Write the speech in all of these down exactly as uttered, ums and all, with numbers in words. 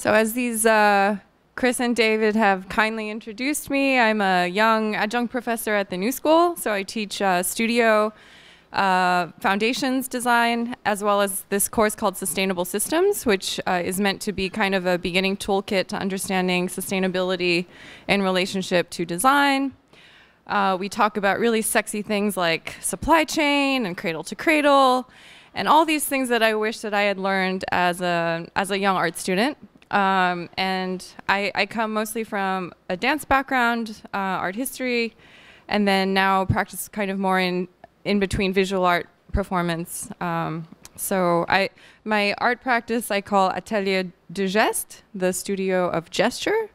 So as these uh, Chris and David have kindly introduced me, I'm a young adjunct professor at the New School. So I teach uh, studio uh, foundations design, as well as this course called Sustainable Systems, which uh, is meant to be kind of a beginning toolkit to understanding sustainability in relationship to design. Uh, we talk about really sexy things like supply chain and cradle to cradle, and all these things that I wish that I had learned as a, as a young art student. Um, and I, I come mostly from a dance background, uh, art history, and then now practice kind of more in, in between visual art performance. Um, so I, my art practice I call Atelier de Geste, the studio of gesture.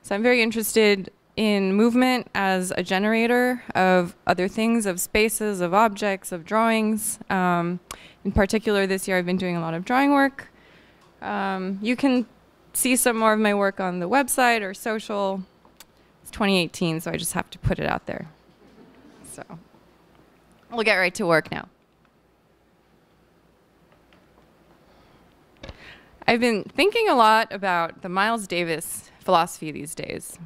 So I'm very interested in movement as a generator of other things, of spaces, of objects, of drawings. Um, in particular, this year I've been doing a lot of drawing work. Um, you can see some more of my work on the website or social. It's twenty eighteen, so I just have to put it out there. So we'll get right to work now. I've been thinking a lot about the Miles Davis philosophy these days.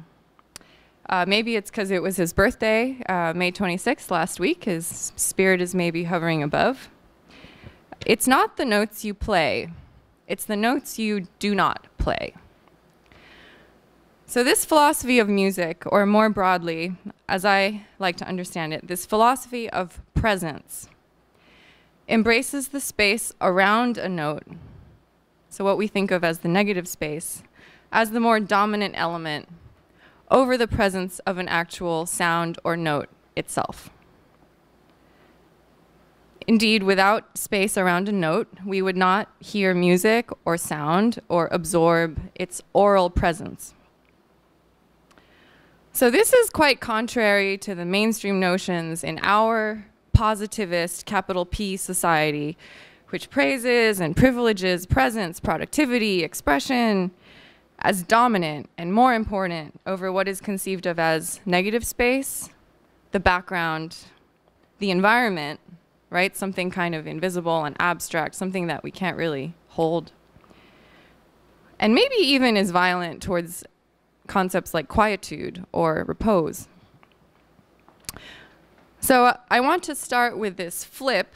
Uh, maybe it's because it was his birthday, uh, May twenty-sixth, last week. His spirit is maybe hovering above. It's not the notes you play. It's the notes you do not play. So this philosophy of music, or more broadly, as I like to understand it, this philosophy of presence, embraces the space around a note, so what we think of as the negative space, as the more dominant element over the presence of an actual sound or note itself. Indeed, without space around a note, we would not hear music or sound or absorb its oral presence. So this is quite contrary to the mainstream notions in our positivist capital P society, which praises and privileges presence, productivity, expression as dominant and more important over what is conceived of as negative space, the background, the environment, right? Something kind of invisible and abstract, something that we can't really hold. And maybe even is violent towards concepts like quietude or repose. So uh, I want to start with this flip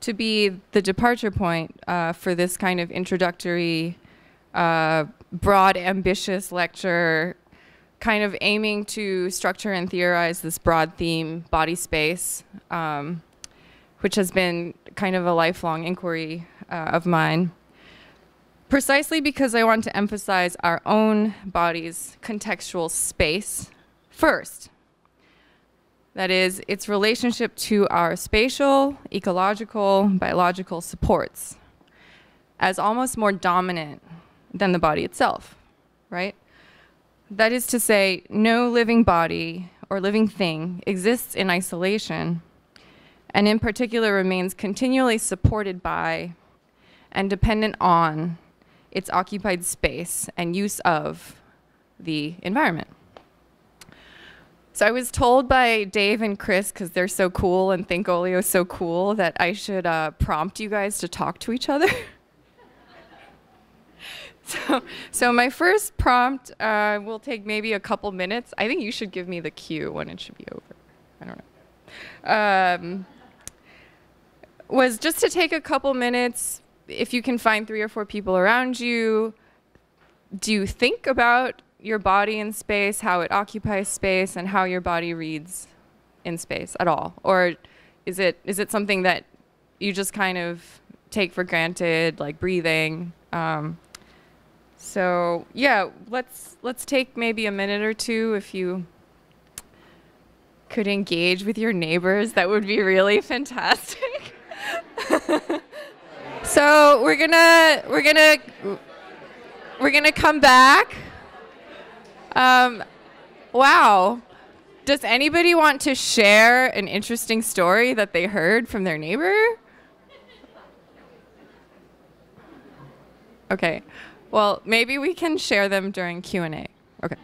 to be the departure point uh, for this kind of introductory, uh, broad, ambitious lecture, kind of aiming to structure and theorize this broad theme, body space, um, which has been kind of a lifelong inquiry uh, of mine, precisely because I want to emphasize our own body's contextual space first. That is, its relationship to our spatial, ecological, biological supports as almost more dominant than the body itself, right? That is to say, no living body or living thing exists in isolation, and in particular remains continually supported by and dependent on its occupied space and use of the environment. So I was told by Dave and Chris, because they're so cool and ThinkOlio is so cool, that I should uh, prompt you guys to talk to each other. so, so my first prompt uh, will take maybe a couple minutes. I think you should give me the cue when it should be over. I don't know. Um, was just to take a couple minutes, if you can find three or four people around you, do you think about your body in space, how it occupies space, and how your body reads in space at all? Or is it, is it something that you just kind of take for granted, like breathing? Um, so yeah, let's, let's take maybe a minute or two. If you could engage with your neighbors, that would be really fantastic. So we're gonna we're gonna we're gonna come back. Um, wow, does anybody want to share an interesting story that they heard from their neighbor? Okay, well maybe we can share them during Q and A. Okay.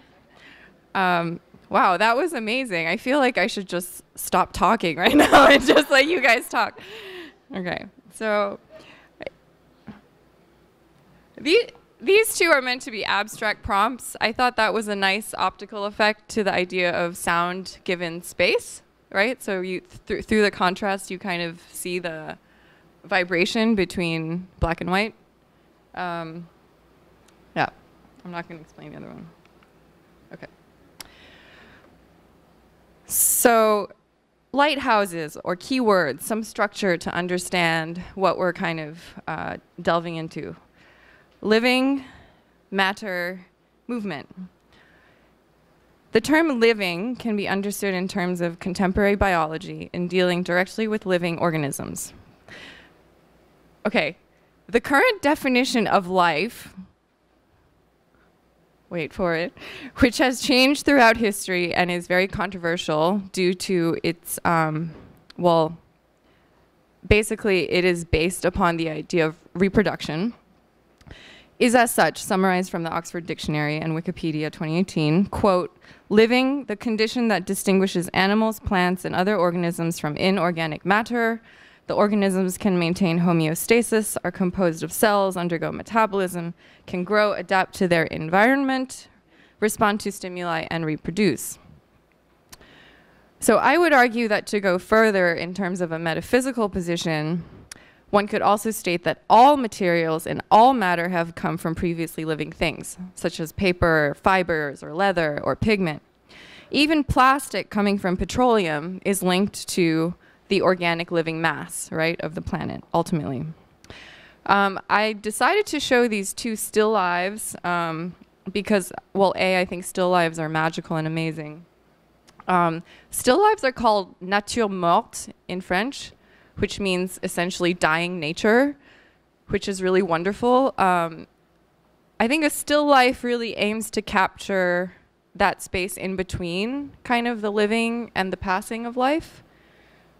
Um, Wow, that was amazing. I feel like I should just stop talking right now and just let you guys talk. Okay, so the, These two are meant to be abstract prompts. I thought that was a nice optical effect to the idea of sound given space, right? So you th through the contrast, you kind of see the vibration between black and white. Um, yeah, I'm not going to explain the other one. Okay. So lighthouses or keywords, some structure to understand what we're kind of uh, delving into. Living, matter, movement. The term living can be understood in terms of contemporary biology in dealing directly with living organisms. Okay, the current definition of life, wait for it, which has changed throughout history and is very controversial due to its, um, well, basically it is based upon the idea of reproduction, is as such, summarized from the Oxford Dictionary and Wikipedia twenty eighteen, quote, living, the condition that distinguishes animals, plants, and other organisms from inorganic matter. The organisms can maintain homeostasis, are composed of cells, undergo metabolism, can grow, adapt to their environment, respond to stimuli, and reproduce. So I would argue that to go further in terms of a metaphysical position, one could also state that all materials and all matter have come from previously living things, such as paper, fibers, or leather, or pigment. Even plastic coming from petroleum is linked to the organic living mass, right, of the planet, ultimately. Um, I decided to show these two still lives um, because, well, A, I think still lives are magical and amazing. Um, still lives are called nature morte in French, which means essentially dying nature, which is really wonderful. Um, I think a still life really aims to capture that space in between, kind of the living and the passing of life.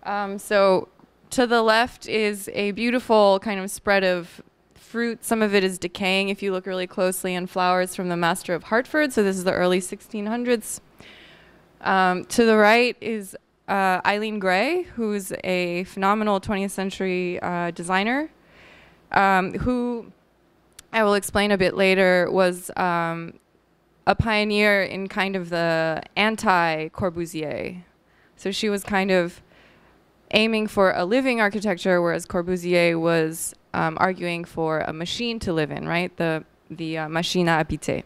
Um, so to the left is a beautiful kind of spread of fruit. Some of it is decaying if you look really closely, and flowers from the master of Hartford. So this is the early sixteen hundreds. Um, to the right is Uh, Eileen Gray, who's a phenomenal twentieth century uh, designer, um, who I will explain a bit later was um, a pioneer in kind of the anti-Corbusier. So she was kind of aiming for a living architecture, whereas Corbusier was um, arguing for a machine to live in, right? The, the uh, machine à habiter.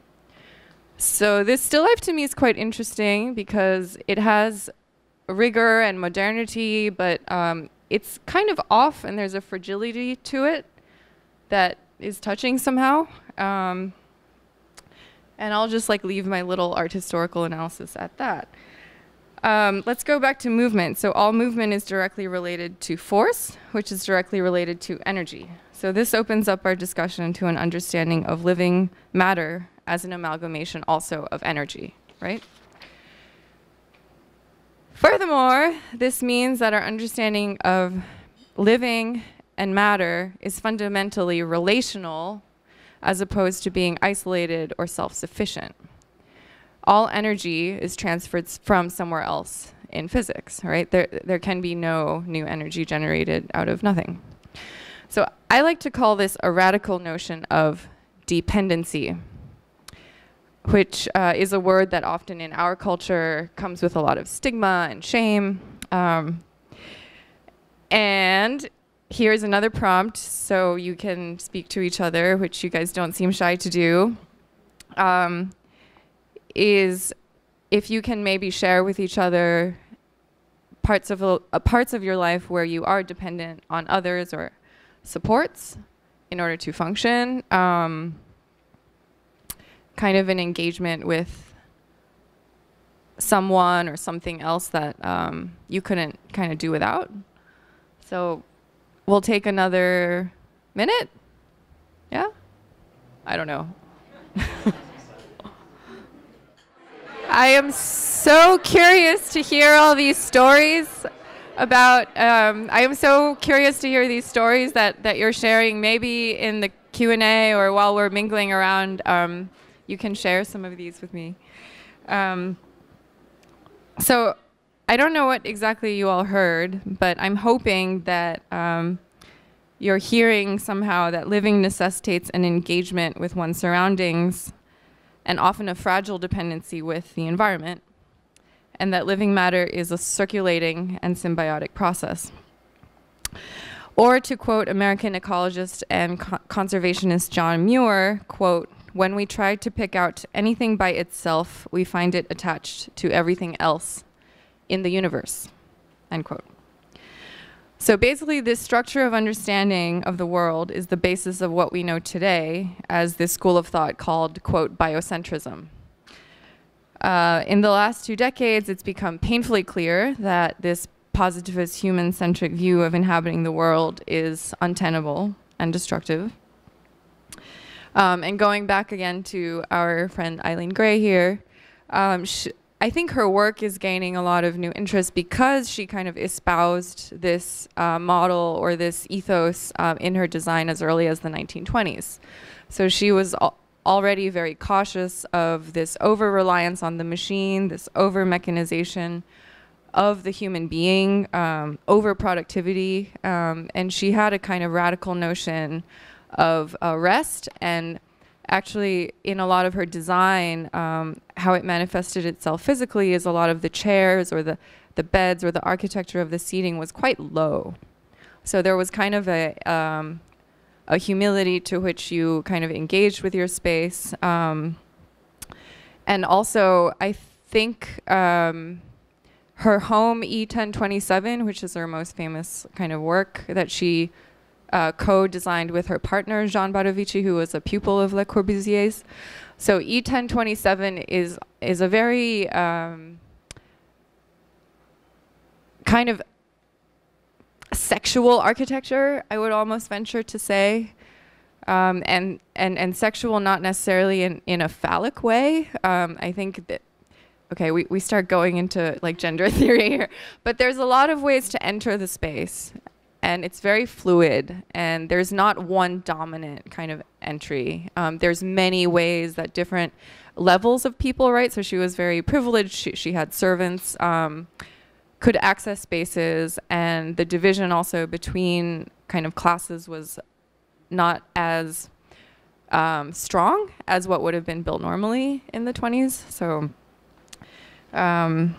So this still life to me is quite interesting because it has rigor and modernity, but um, it's kind of off, and there's a fragility to it that is touching somehow. Um, and I'll just like leave my little art historical analysis at that. Um, let's go back to movement. So all movement is directly related to force, which is directly related to energy. So this opens up our discussion to an understanding of living matter as an amalgamation also of energy, right? Furthermore, this means that our understanding of living and matter is fundamentally relational as opposed to being isolated or self-sufficient. All energy is transferred from somewhere else in physics, right? There, there can be no new energy generated out of nothing. So I like to call this a radical notion of dependency, which uh, is a word that often in our culture comes with a lot of stigma and shame. Um, and here's another prompt, so you can speak to each other, which you guys don't seem shy to do, um, is if you can maybe share with each other parts of, uh, parts of your life where you are dependent on others or supports in order to function. Um, kind of an engagement with someone or something else that um, you couldn't kind of do without. So we'll take another minute. Yeah? I don't know. I am so curious to hear all these stories about, um, I am so curious to hear these stories that, that you're sharing, maybe in the Q and A or while we're mingling around. Um, You can share some of these with me. Um, so I don't know what exactly you all heard, but I'm hoping that um, you're hearing somehow that living necessitates an engagement with one's surroundings, and often a fragile dependency with the environment, and that living matter is a circulating and symbiotic process. Or to quote American ecologist and co conservationist John Muir, quote, "When we try to pick out anything by itself, we find it attached to everything else in the universe," end quote. So basically, this structure of understanding of the world is the basis of what we know today as this school of thought called, quote, biocentrism. Uh, in the last two decades, it's become painfully clear that this positivist human-centric view of inhabiting the world is untenable and destructive. Um, and going back again to our friend Eileen Gray here, um, sh I think her work is gaining a lot of new interest because she kind of espoused this uh, model or this ethos um, in her design as early as the nineteen twenties. So she was al already very cautious of this over-reliance on the machine, this over-mechanization of the human being, um, over-productivity, um, and she had a kind of radical notion of uh, rest. And actually, in a lot of her design, um, how it manifested itself physically is a lot of the chairs or the, the beds or the architecture of the seating was quite low. So there was kind of a, um, a humility to which you kind of engaged with your space. Um, and also, I think um, her home, E ten twenty-seven, which is her most famous kind of work that she Uh, co-designed with her partner, Jean Badovici, who was a pupil of Le Corbusier's. So E ten twenty-seven is, is a very um, kind of sexual architecture, I would almost venture to say, um, and, and, and sexual not necessarily in, in a phallic way. Um, I think that Okay, we, we start going into like gender theory here, but there's a lot of ways to enter the space. And it's very fluid, and there's not one dominant kind of entry. Um, there's many ways that different levels of people, right? So she was very privileged. She, she had servants, um, could access spaces, and the division also between kind of classes was not as um, strong as what would have been built normally in the twenties. So, um,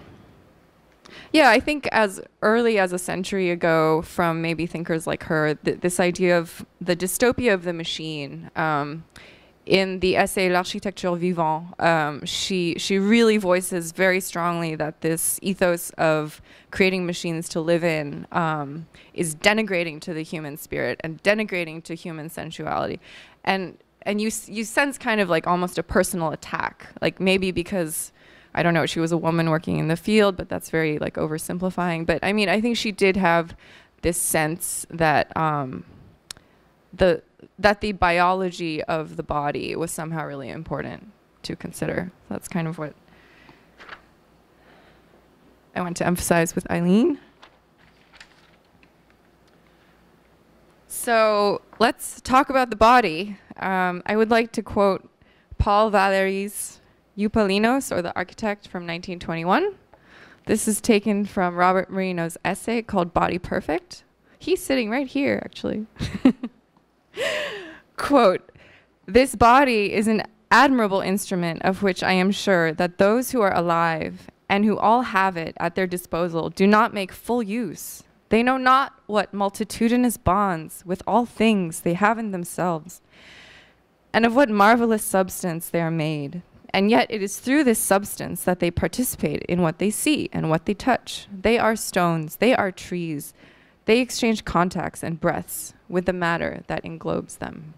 yeah, I think as early as a century ago from maybe thinkers like her, th this idea of the dystopia of the machine. Um, in the essay L'Architecture Vivante, um, she, she really voices very strongly that this ethos of creating machines to live in um, is denigrating to the human spirit and denigrating to human sensuality. And, and you, you sense kind of like almost a personal attack, like maybe because I don't know, she was a woman working in the field, but that's very like oversimplifying. But I mean, I think she did have this sense that um, the that the biology of the body was somehow really important to consider. That's kind of what I want to emphasize with Eileen. So let's talk about the body. Um, I would like to quote Paul Valéry's Eupalinos, or the Architect, from nineteen twenty-one. This is taken from Robert Marino's essay called Body Perfect. He's sitting right here, actually. Quote, "This body is an admirable instrument of which I am sure that those who are alive and who all have it at their disposal do not make full use. They know not what multitudinous bonds with all things they have in themselves, and of what marvelous substance they are made. And yet it is through this substance that they participate in what they see and what they touch. They are stones, they are trees. They exchange contacts and breaths with the matter that englobes them."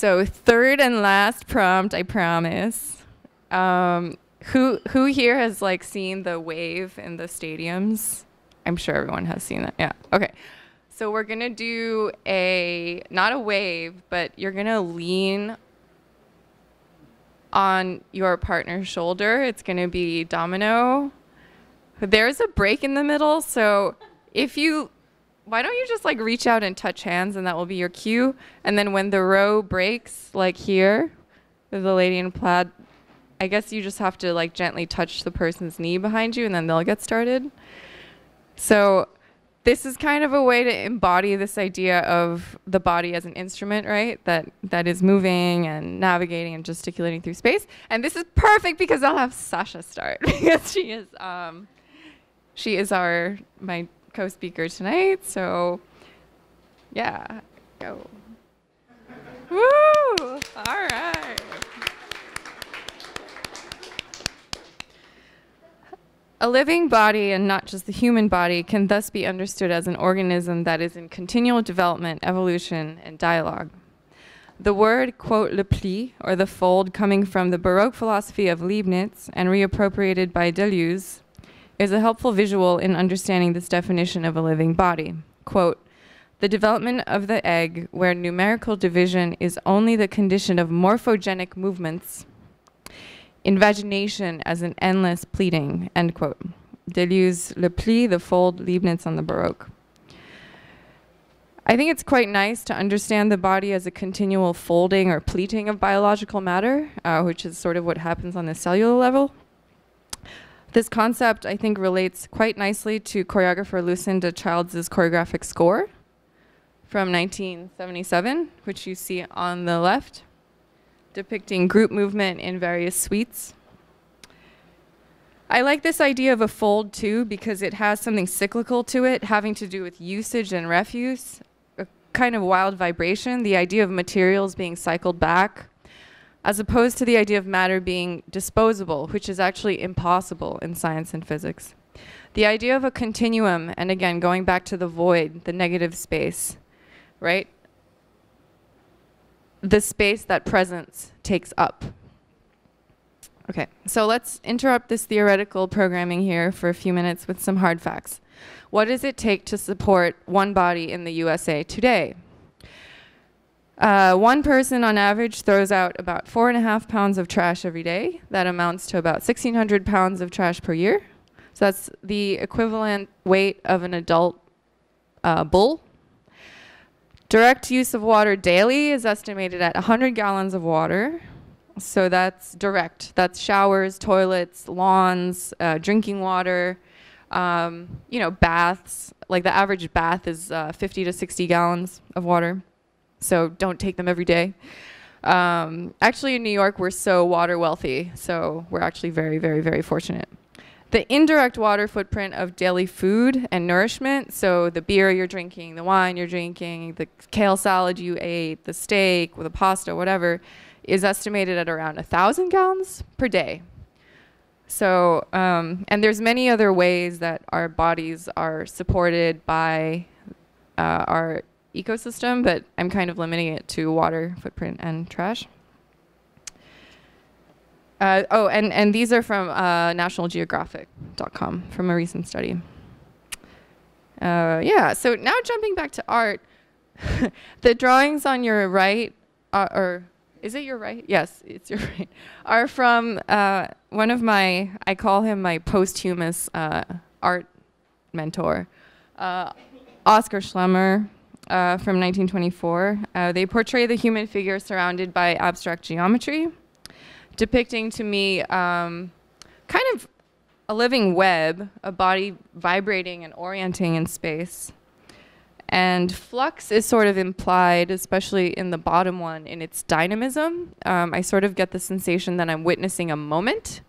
So third and last prompt, I promise. Um, who, who here has like seen the wave in the stadiums? I'm sure everyone has seen that, yeah, okay. So we're gonna do a, not a wave, but you're gonna lean on your partner's shoulder. It's gonna be domino. There's a break in the middle, so if you, why don't you just like reach out and touch hands, and that will be your cue. And then when the row breaks, like here, with the lady in plaid, I guess you just have to like gently touch the person's knee behind you, and then they'll get started. So this is kind of a way to embody this idea of the body as an instrument, right? That that is moving and navigating and gesticulating through space. And this is perfect because I'll have Sasha start because she is um, she is our my co-speaker tonight. So yeah, go. Woo! All right. A living body, and not just the human body, can thus be understood as an organism that is in continual development, evolution, and dialogue. The word, quote, le pli, or the fold, coming from the Baroque philosophy of Leibniz and reappropriated by Deleuze, is a helpful visual in understanding this definition of a living body. Quote, the development of the egg, where numerical division is only the condition of morphogenic movements, invagination as an endless pleading, end quote. Deleuze, Le Pli, the fold, Leibniz on the Baroque. I think it's quite nice to understand the body as a continual folding or pleating of biological matter, uh, which is sort of what happens on the cellular level. This concept, I think, relates quite nicely to choreographer Lucinda Childs' choreographic score from nineteen seventy-seven, which you see on the left, depicting group movement in various suites. I like this idea of a fold too because it has something cyclical to it, having to do with usage and refuse, a kind of wild vibration, the idea of materials being cycled back, as opposed to the idea of matter being disposable, which is actually impossible in science and physics. The idea of a continuum, and again, going back to the void, the negative space, right? The space that presence takes up. Okay, so let's interrupt this theoretical programming here for a few minutes with some hard facts. What does it take to support one body in the U S A today? Uh, one person on average throws out about four and a half pounds of trash every day. That amounts to about sixteen hundred pounds of trash per year. So that's the equivalent weight of an adult uh, bull. Direct use of water daily is estimated at one hundred gallons of water. So that's direct. That's showers, toilets, lawns, uh, drinking water, um, you know, baths. Like the average bath is uh, fifty to sixty gallons of water. So don't take them every day. Um, actually, in New York, we're so water wealthy. So we're actually very, very, very fortunate. The indirect water footprint of daily food and nourishment, so the beer you're drinking, the wine you're drinking, the kale salad you ate, the steak, the pasta, whatever, is estimated at around one thousand gallons per day. So, um, and there's many other ways that our bodies are supported by uh, our ecosystem, but I'm kind of limiting it to water footprint and trash. Uh, oh, and, and these are from uh, national geographic dot com, from a recent study. Uh, yeah, so now jumping back to art, the drawings on your right, are, or is it your right? Yes, it's your right, are from uh, one of my, I call him my posthumous uh, art mentor, uh, Oskar Schlemmer uh, from nineteen twenty-four. Uh, they portray the human figure surrounded by abstract geometry, depicting to me um, kind of a living web, a body vibrating and orienting in space. And flux is sort of implied, especially in the bottom one, in its dynamism. Um, I sort of get the sensation that I'm witnessing a moment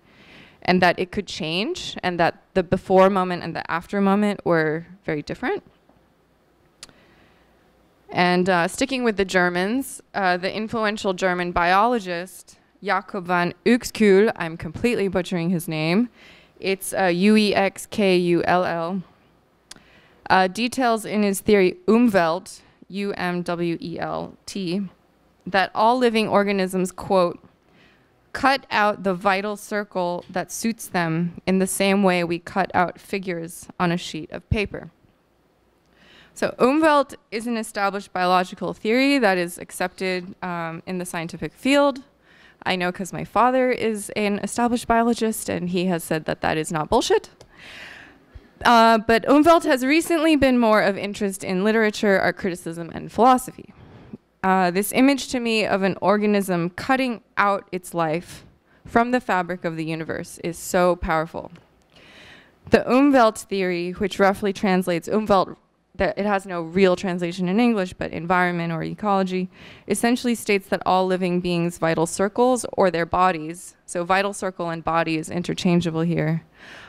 and that it could change and that the before moment and the after moment were very different. And uh, sticking with the Germans, uh, the influential German biologist Jakob van Uexküll, I'm completely butchering his name, it's uh, U E X K U L L, uh, details in his theory Umwelt, U M W E L T, that all living organisms, quote, cut out the vital circle that suits them in the same way we cut out figures on a sheet of paper. So Umwelt is an established biological theory that is accepted um, in the scientific field. I know because my father is an established biologist and he has said that that is not bullshit. Uh, but Umwelt has recently been more of interest in literature, art criticism, and philosophy. Uh, this image to me of an organism cutting out its life from the fabric of the universe is so powerful. The Umwelt theory, which roughly translates Umwelt, that it has no real translation in English, but environment or ecology, essentially states that all living beings' vital circles or their bodies, so vital circle and body is interchangeable here,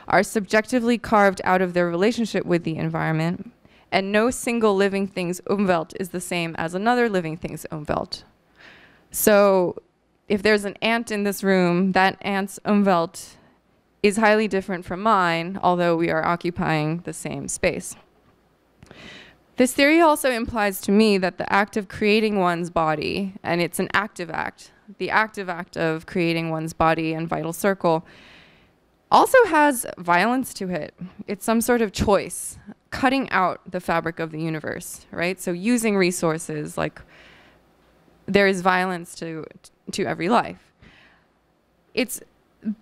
are subjectively carved out of their relationship with the environment, and no single living thing's Umwelt is the same as another living thing's Umwelt. So if there's an ant in this room, that ant's Umwelt is highly different from mine, although we are occupying the same space. This theory also implies to me that the act of creating one's body, and it's an active act, the active act of creating one's body and vital circle, also has violence to it. It's some sort of choice, cutting out the fabric of the universe, right? So using resources, like there is violence to, to every life. It's,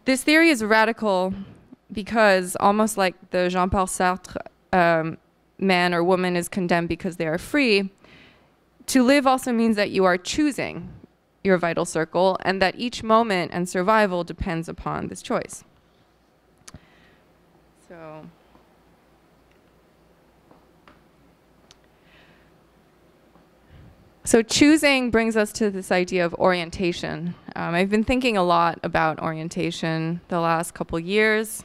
this theory is radical because almost like the Jean-Paul Sartre um, man or woman is condemned because they are free, to live also means that you are choosing your vital circle and that each moment and survival depends upon this choice. So, so choosing brings us to this idea of orientation. Um, I've been thinking a lot about orientation the last couple years.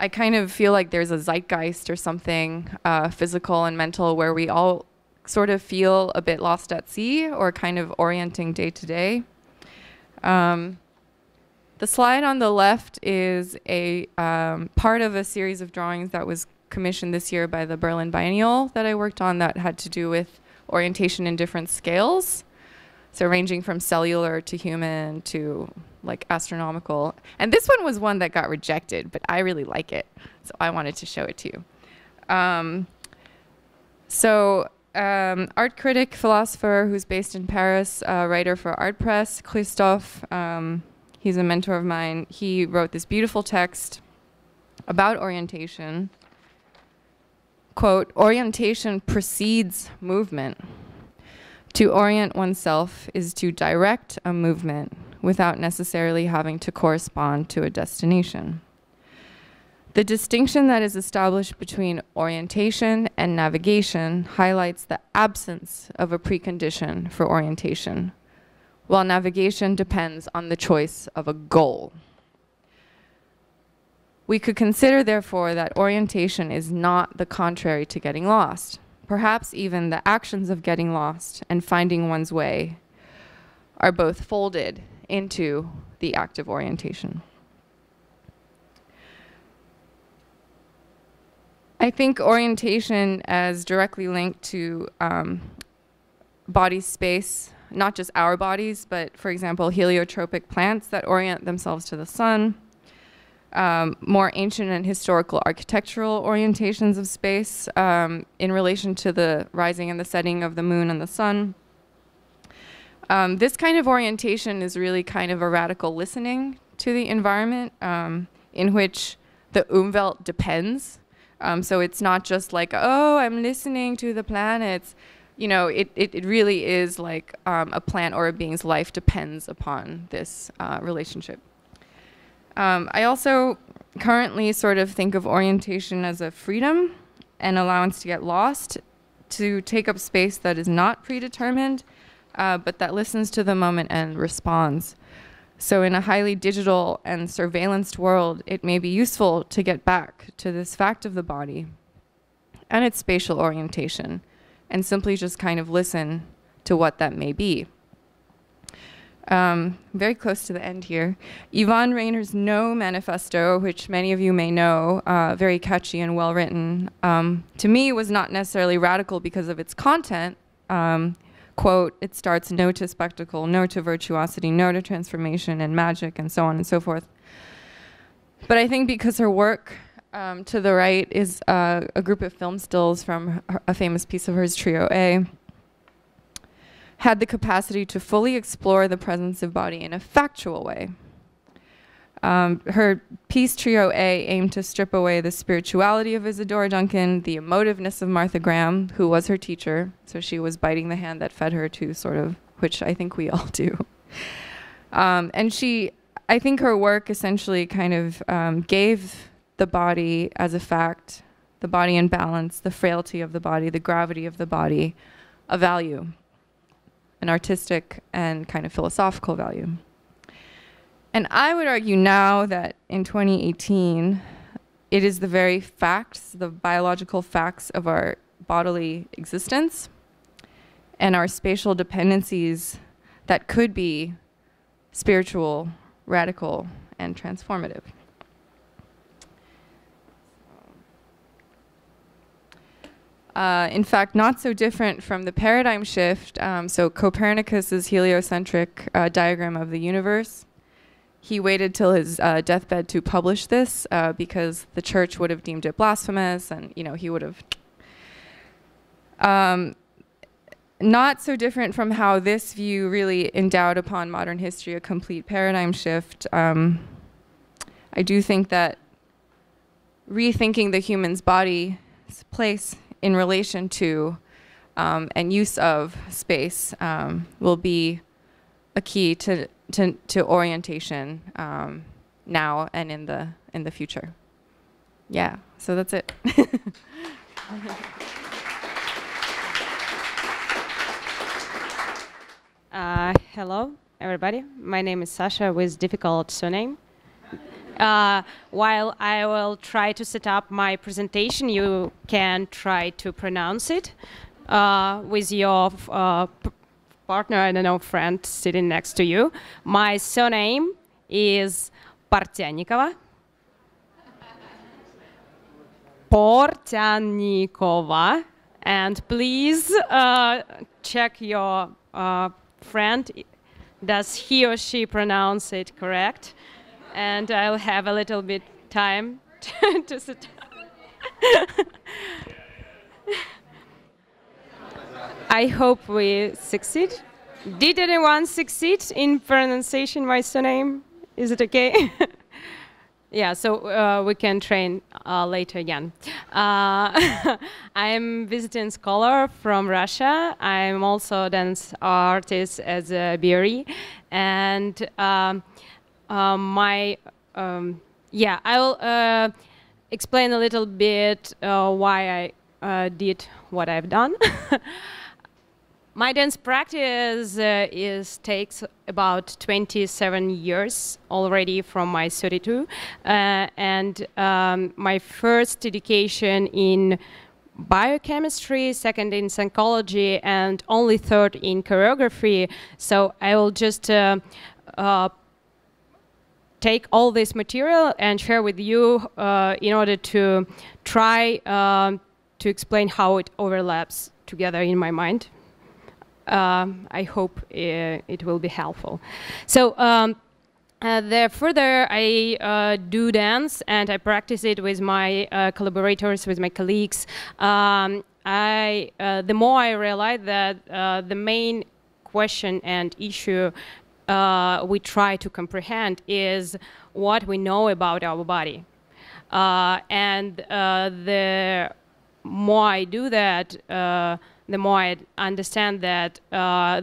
I kind of feel like there's a zeitgeist or something, uh, physical and mental, where we all sort of feel a bit lost at sea or kind of orienting day to day. Um, the slide on the left is a um, part of a series of drawings that was commissioned this year by the Berlin Biennial that I worked on that had to do with orientation in different scales. So ranging from cellular to human to like astronomical. And this one was one that got rejected, but I really like it. So I wanted to show it to you. Um, so um, art critic, philosopher who's based in Paris, uh, writer for Art Press, Christophe, um, he's a mentor of mine. He wrote this beautiful text about orientation. Quote, orientation precedes movement. To orient oneself is to direct a movement without necessarily having to correspond to a destination. The distinction that is established between orientation and navigation highlights the absence of a precondition for orientation, while navigation depends on the choice of a goal. We could consider, therefore, that orientation is not the contrary to getting lost. Perhaps even the actions of getting lost and finding one's way are both folded into the act of orientation. I think orientation as directly linked to um, body space, not just our bodies, but for example, heliotropic plants that orient themselves to the sun, Um, more ancient and historical architectural orientations of space um, in relation to the rising and the setting of the moon and the sun. Um, this kind of orientation is really kind of a radical listening to the environment um, in which the Umwelt depends. Um, so it's not just like, oh, I'm listening to the planets. You know, it, it, it really is like um, a plant or a being's life depends upon this uh, relationship. Um, I also currently sort of think of orientation as a freedom and allowance to get lost, to take up space that is not predetermined, uh, but that listens to the moment and responds. So in a highly digital and surveillanced world, it may be useful to get back to this fact of the body and its spatial orientation and simply just kind of listen to what that may be. Um, very close to the end here. Yvonne Rainer's No Manifesto, which many of you may know, uh, very catchy and well-written, um, to me was not necessarily radical because of its content. Um, quote, it starts, no to spectacle, no to virtuosity, no to transformation and magic and so on and so forth. But I think because her work um, to the right is uh, a group of film stills from her, a famous piece of hers, Trio A, had the capacity to fully explore the presence of body in a factual way. Um, her piece, Trio A, aimed to strip away the spirituality of Isadora Duncan, the emotiveness of Martha Graham, who was her teacher, so she was biting the hand that fed her too, sort of, which I think we all do. Um, and she, I think her work essentially kind of um, gave the body as a fact, the body in balance, the frailty of the body, the gravity of the body, a value, an artistic and kind of philosophical value. And I would argue now that in twenty eighteen, it is the very facts, the biological facts of our bodily existence and our spatial dependencies that could be spiritual, radical, and transformative. Uh, in fact, not so different from the paradigm shift. Um, so Copernicus's heliocentric uh, diagram of the universe. He waited till his uh, deathbed to publish this uh, because the church would have deemed it blasphemous, and you know he would have. Um, not so different from how this view really endowed upon modern history a complete paradigm shift. Um, I do think that rethinking the human's body's place in relation to um, and use of space um, will be a key to to, to orientation um, now and in the in the future. Yeah, so that's it. uh, hello, everybody. My name is Sasha with difficult surname. Uh, while I will try to set up my presentation, you can try to pronounce it uh, with your uh, p partner, I don't know, friend sitting next to you. My surname is Portyannikova. Portyannikova. And please uh, check your uh, friend. Does he or she pronounce it correct? And I'll have a little bit time to, to sit down. I hope we succeed. Did anyone succeed in pronunciation my surname? Is it okay? Yeah, so uh, we can train uh, later again. Uh, I'm visiting scholar from Russia. I'm also a dance artist as a Beau Rhee. And um, Uh, my, um, yeah, I'll uh, explain a little bit uh, why I uh, did what I've done. My dance practice uh, is takes about twenty-seven years already from my thirty-two, uh, and um, my first education in biochemistry, second in psychology, and only third in choreography. So I will just Uh, uh, take all this material and share with you uh, in order to try um, to explain how it overlaps together in my mind. Uh, I hope uh, it will be helpful. So um, uh, there further, I uh, do dance and I practice it with my uh, collaborators, with my colleagues. Um, I, uh, the more I realize that uh, the main question and issue Uh, we try to comprehend is what we know about our body. Uh, and uh, the more I do that, uh, the more I understand that uh,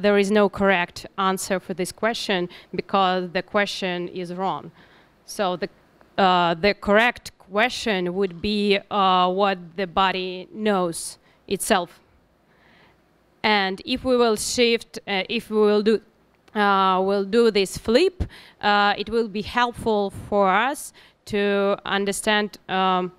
there is no correct answer for this question because the question is wrong. So the, uh, the correct question would be uh, what the body knows itself. And if we will shift, uh, if we will do Uh, we'll do this flip, uh, it will be helpful for us to understand um,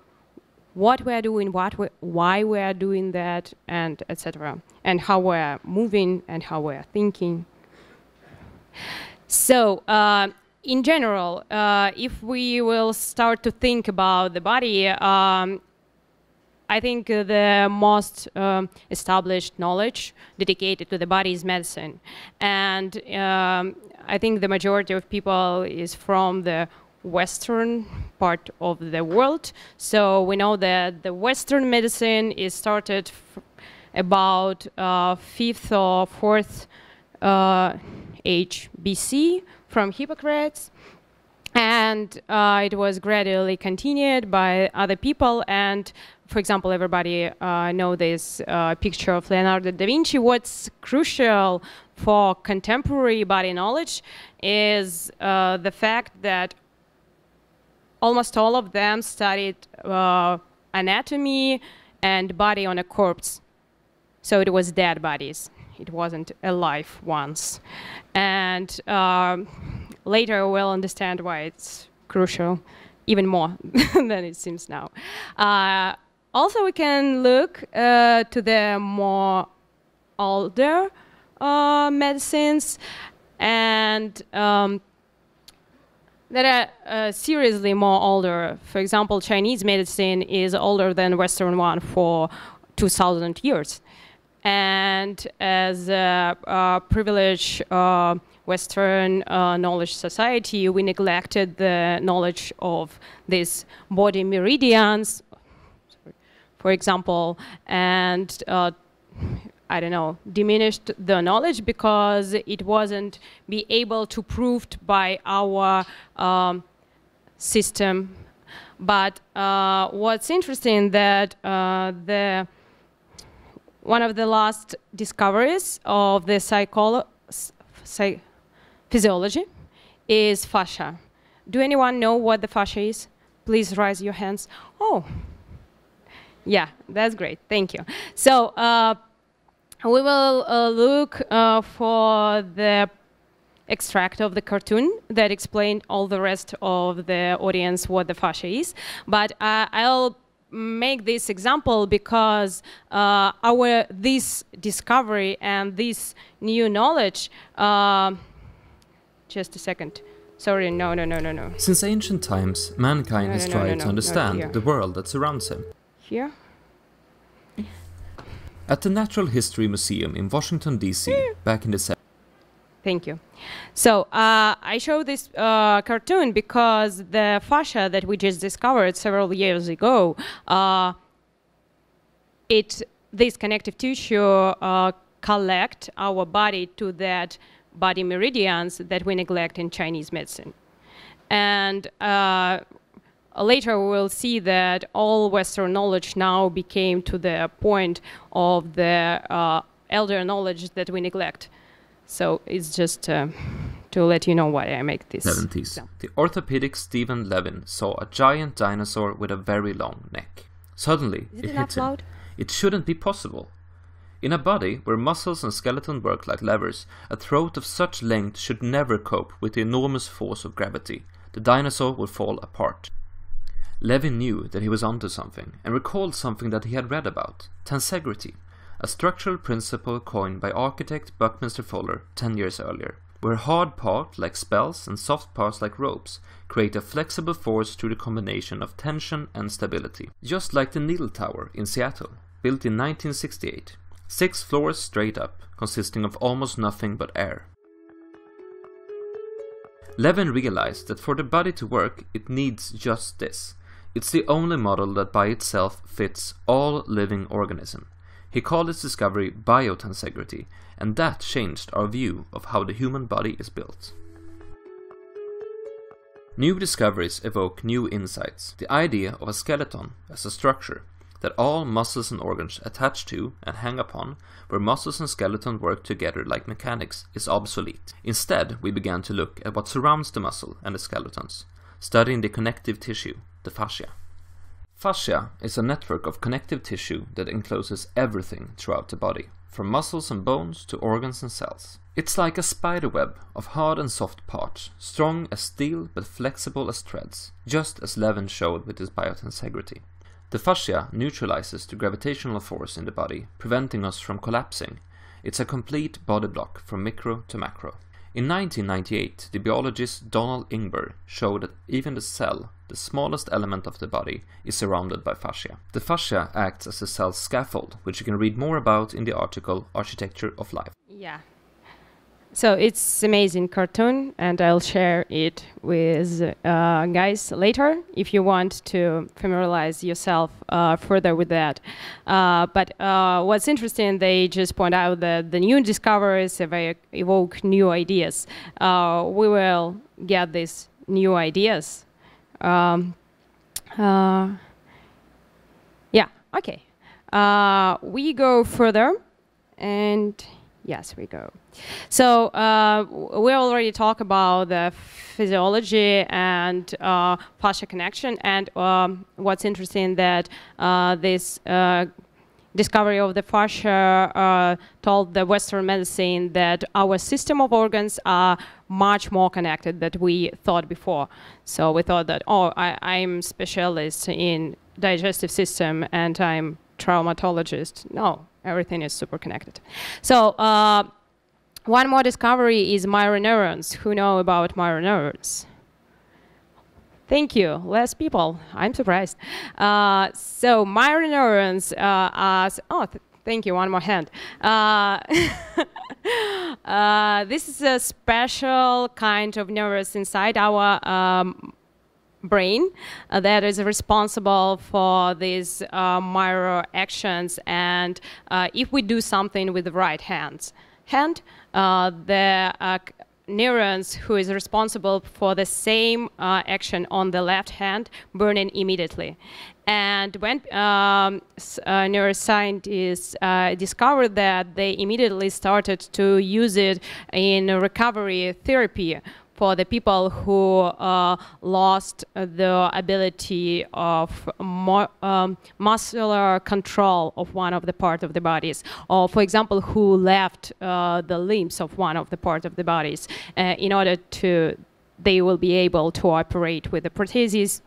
what we are doing, what we, why we are doing that, and et cetera, and how we are moving and how we are thinking. So, uh, in general, uh, if we will start to think about the body, um, I think the most um, established knowledge dedicated to the body is medicine. And um, I think the majority of people is from the Western part of the world. So we know that the Western medicine is started f about uh, fifth or fourth uh, age B C from Hippocrates. And uh, it was gradually continued by other people. And for example, everybody uh, knows this uh, picture of Leonardo da Vinci. What's crucial for contemporary body knowledge is uh, the fact that almost all of them studied uh, anatomy and body on a corpse. So it was dead bodies. It wasn't alive once. And um, later we'll understand why it's crucial, even more than it seems now. Uh, also, we can look uh, to the more older uh, medicines, and um, that are uh, seriously more older. For example, Chinese medicine is older than Western one for two thousand years. And as a, a privileged uh, Western uh, knowledge society, we neglected the knowledge of these body meridians, for example, and uh, I don't know, diminished the knowledge because it wasn't be able to proved by our um, system. But uh, what's interesting that uh, the one of the last discoveries of the psycholo psych physiology is fascia. Do anyone know what the fascia is? Please raise your hands. Oh, yeah, that's great. Thank you. So uh, we will uh, look uh, for the extract of the cartoon that explained all the rest of the audience what the fascia is. But uh, I'll make this example because uh, our this discovery and this new knowledge. Uh, just a second. Sorry, no, no, no, no, no. Since ancient times, mankind no, has no, tried no, no, to understand no, the world that surrounds him. Here. At the Natural History Museum in Washington, D C, yeah. back in the seventies. Thank you. So uh, I show this uh, cartoon because the fascia that we just discovered several years ago, uh, it this connective tissue uh, collect our body to that body meridians that we neglect in Chinese medicine. And uh, later we will see that all Western knowledge now became to the point of the uh, elder knowledge that we neglect. So it's just uh, to let you know why I make this. seventies. So. The orthopedic Stephen Levin saw a giant dinosaur with a very long neck. Suddenly, Is it, it hits him. It shouldn't be possible. In a body where muscles and skeleton work like levers, a throat of such length should never cope with the enormous force of gravity. The dinosaur would fall apart. Levin knew that he was onto something and recalled something that he had read about, tensegrity. A structural principle coined by architect Buckminster Fuller ten years earlier, where hard parts like spells and soft parts like ropes create a flexible force through the combination of tension and stability. Just like the Needle Tower in Seattle, built in nineteen sixty-eight, six floors straight up, consisting of almost nothing but air. Levin realized that for the body to work, it needs just this. It's the only model that by itself fits all living organisms. He called his discovery biotensegrity, and that changed our view of how the human body is built. New discoveries evoke new insights. The idea of a skeleton as a structure that all muscles and organs attach to and hang upon, where muscles and skeleton work together like mechanics, is obsolete. Instead, we began to look at what surrounds the muscle and the skeletons, studying the connective tissue, the fascia. Fascia is a network of connective tissue that encloses everything throughout the body, from muscles and bones to organs and cells. It's like a spiderweb of hard and soft parts, strong as steel but flexible as threads, just as Levin showed with his biotensegrity. The fascia neutralizes the gravitational force in the body, preventing us from collapsing. It's a complete body block from micro to macro. In nineteen ninety-eight, the biologist Donald Ingber showed that even the cell, the smallest element of the body, is surrounded by fascia. The fascia acts as a cell's scaffold, which you can read more about in the article Architecture of Life. Yeah. So it's amazing cartoon, and I'll share it with uh, guys later if you want to familiarize yourself uh, further with that. Uh, but uh, what's interesting, they just point out that the new discoveries ev evoke new ideas. Uh, we will get these new ideas. Um, uh, yeah, okay. Uh, we go further, and Yes, we go. So uh, we already talked about the physiology and uh, fascia connection, and um, what's interesting that uh, this uh, discovery of the fascia uh, told the Western medicine that our system of organs are much more connected than we thought before. So we thought that, oh, I, I'm specialist in digestive system and I'm traumatologist. No. Everything is super connected. So uh, one more discovery is mirror neurons. Who know about mirror neurons? Thank you, less people. I'm surprised. Uh, so mirror neurons uh, are, oh, th thank you, one more hand. Uh, uh, this is a special kind of neurons inside our um, brain uh, that is responsible for these uh, mirror actions, and uh, if we do something with the right hand, hand uh, the uh, neurons who is responsible for the same uh, action on the left hand burning immediately. And when um, uh, neuroscientists uh, discovered that, they immediately started to use it in recovery therapy for the people who uh, lost the ability of mu um, muscular control of one of the part of the bodies, or for example, who left uh, the limbs of one of the part of the bodies, uh, in order to, they will be able to operate with the prostheses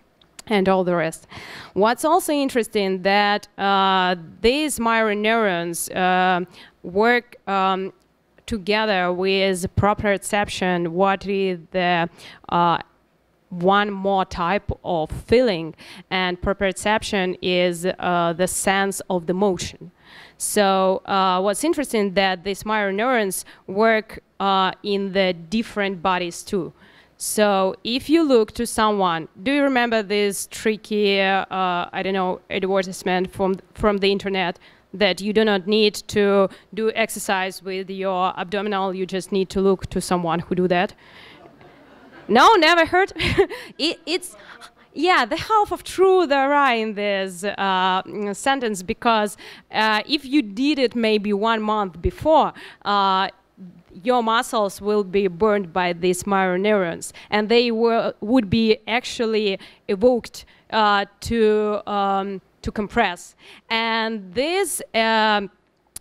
and all the rest. What's also interesting that uh, these mirror neurons uh, work um, together with proprioception, what is the uh, one more type of feeling, and proprioception is uh, the sense of the motion. So uh, what's interesting that these mirror neurons work uh, in the different bodies too. So if you look to someone, do you remember this tricky, uh, I don't know, advertisement from, from the internet, that you do not need to do exercise with your abdominal, you just need to look to someone who do that? No, never heard? it, it's, yeah, the half of truth there are in this uh, sentence, because uh, if you did it maybe one month before, uh, your muscles will be burned by these mirror neurons, and they were, would be actually evoked uh, to, um, to compress. And this um,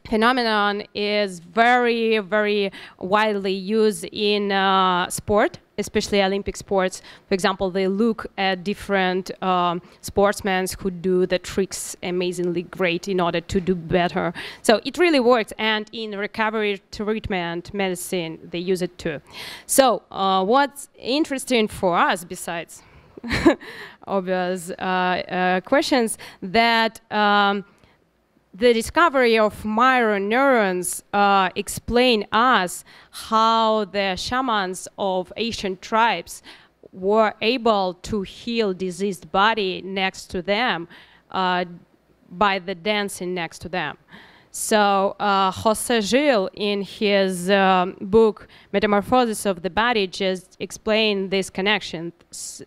phenomenon is very, very widely used in uh, sport, especially Olympic sports. For example, they look at different um, sportsmen who do the tricks amazingly great in order to do better. So it really works, and in recovery treatment medicine, they use it too. So uh, what's interesting for us, besides obvious uh, uh, questions, that um, the discovery of mirror neurons uh, explain us how the shamans of ancient tribes were able to heal diseased body next to them uh, by the dancing next to them. So uh, Jose Gil, in his um, book Metamorphosis of the Body, just explained this connection,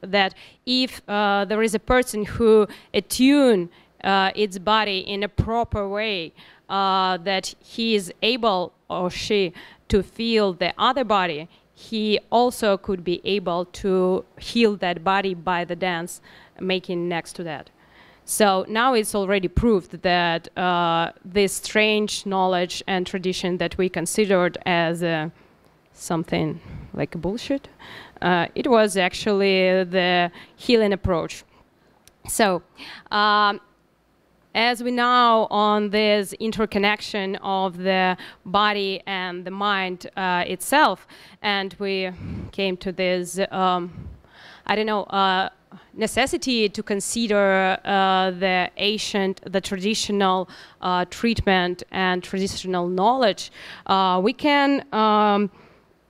that if uh, there is a person who attune uh, its body in a proper way, uh, that he is able, or she, to feel the other body, he also could be able to heal that body by the dance making next to that. So now it's already proved that uh, this strange knowledge and tradition that we considered as uh, something like bullshit, uh, it was actually the healing approach. So um, as we now on this interconnection of the body and the mind uh, itself, and we came to this, um, I don't know, uh, necessity to consider uh, the ancient, the traditional uh, treatment and traditional knowledge, uh, we can um,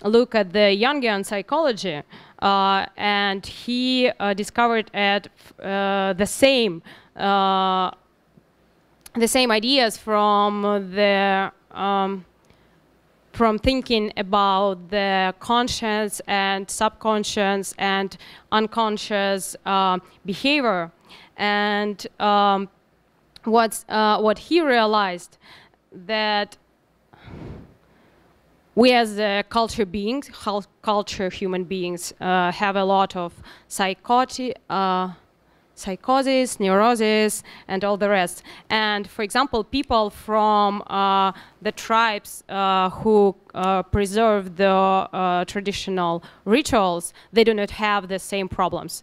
look at the Jungian psychology, uh, and he uh, discovered at uh, the same uh, the same ideas from the um, from thinking about the conscious and subconscious and unconscious uh, behavior. And um, what's, uh, what he realized that we as uh, culture beings, culture human beings, uh, have a lot of psychoti uh, psychosis, neurosis, and all the rest. And for example, people from uh, the tribes uh, who uh, preserve the uh, traditional rituals, they do not have the same problems.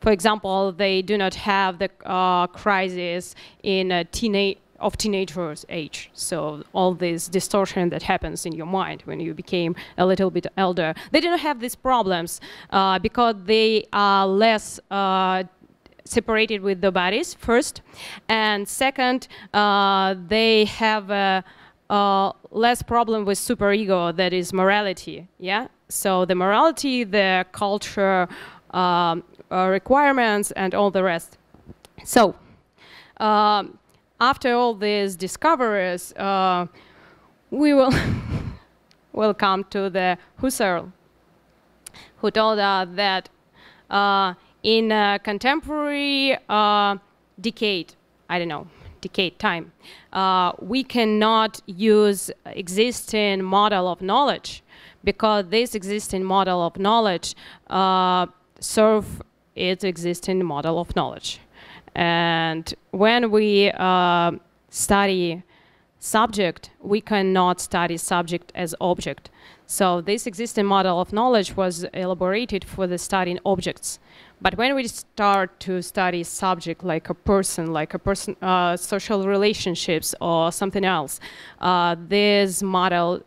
For example, they do not have the uh, crisis in a teenage of teenager's age. So all this distortion that happens in your mind when you became a little bit elder, they do not have these problems uh, because they are less uh, separated with the bodies, first, and second, uh, they have a, a less problem with superego, that is morality. Yeah. So the morality, the culture. Um, Uh, requirements and all the rest. So, um, after all these discoveries, uh, we will will come to the Husserl, who told us that uh, in a contemporary uh, decade, I don't know, decade time, uh, we cannot use existing model of knowledge because this existing model of knowledge uh, serve its existing model of knowledge. And when we uh, study subject, we cannot study subject as object. So this existing model of knowledge was elaborated for the studying objects. But when we start to study subject like a person, like a person, uh, social relationships or something else, uh, this model uh,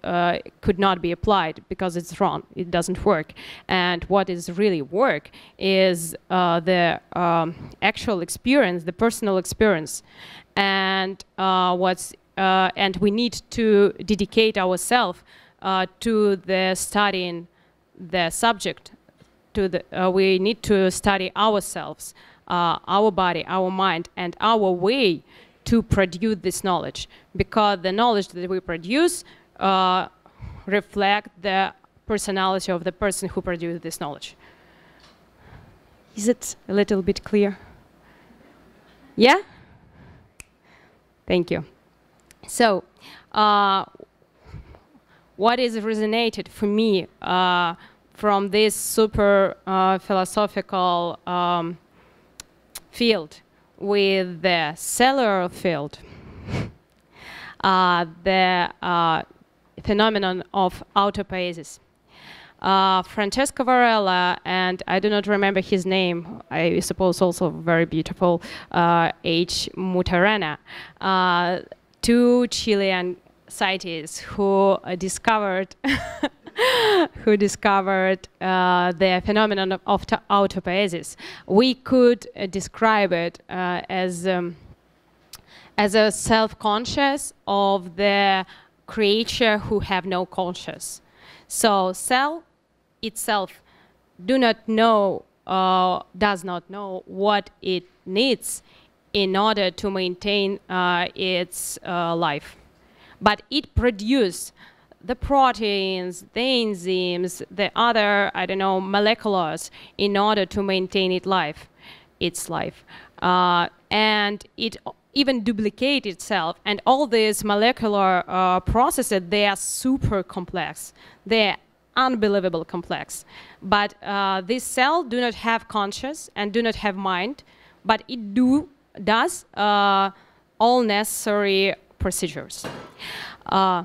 could not be applied because it's wrong, it doesn't work. And what is really work is uh, the um, actual experience, the personal experience. And, uh, what's, uh, and we need to dedicate ourselves uh, to the studying the subject. To the, uh, we need to study ourselves, uh, our body, our mind, and our way to produce this knowledge, because the knowledge that we produce uh, reflects the personality of the person who produced this knowledge. Is it a little bit clear? Yeah? Thank you. So, uh, what is resonated for me uh, from this super uh, philosophical um, field with the cellular field, uh, the uh, phenomenon of autopoiesis. Uh, Francesco Varela, and I do not remember his name, I suppose also very beautiful, uh, H. Mutarana, uh, two Chilean scientists who uh, discovered who discovered uh, the phenomenon of, of autopoiesis. We could uh, describe it uh, as, um, as a self-conscious of the creature who have no conscious. So cell itself do not know, uh, does not know what it needs in order to maintain uh, its uh, life. But it produces the proteins, the enzymes, the other, I don't know, moleculars in order to maintain its life, its life. Uh, and it even duplicates itself. And all these molecular uh, processes, they are super complex. They're unbelievable complex. But uh, this cell do not have conscious and do not have mind, but it do does uh, all necessary procedures. Uh,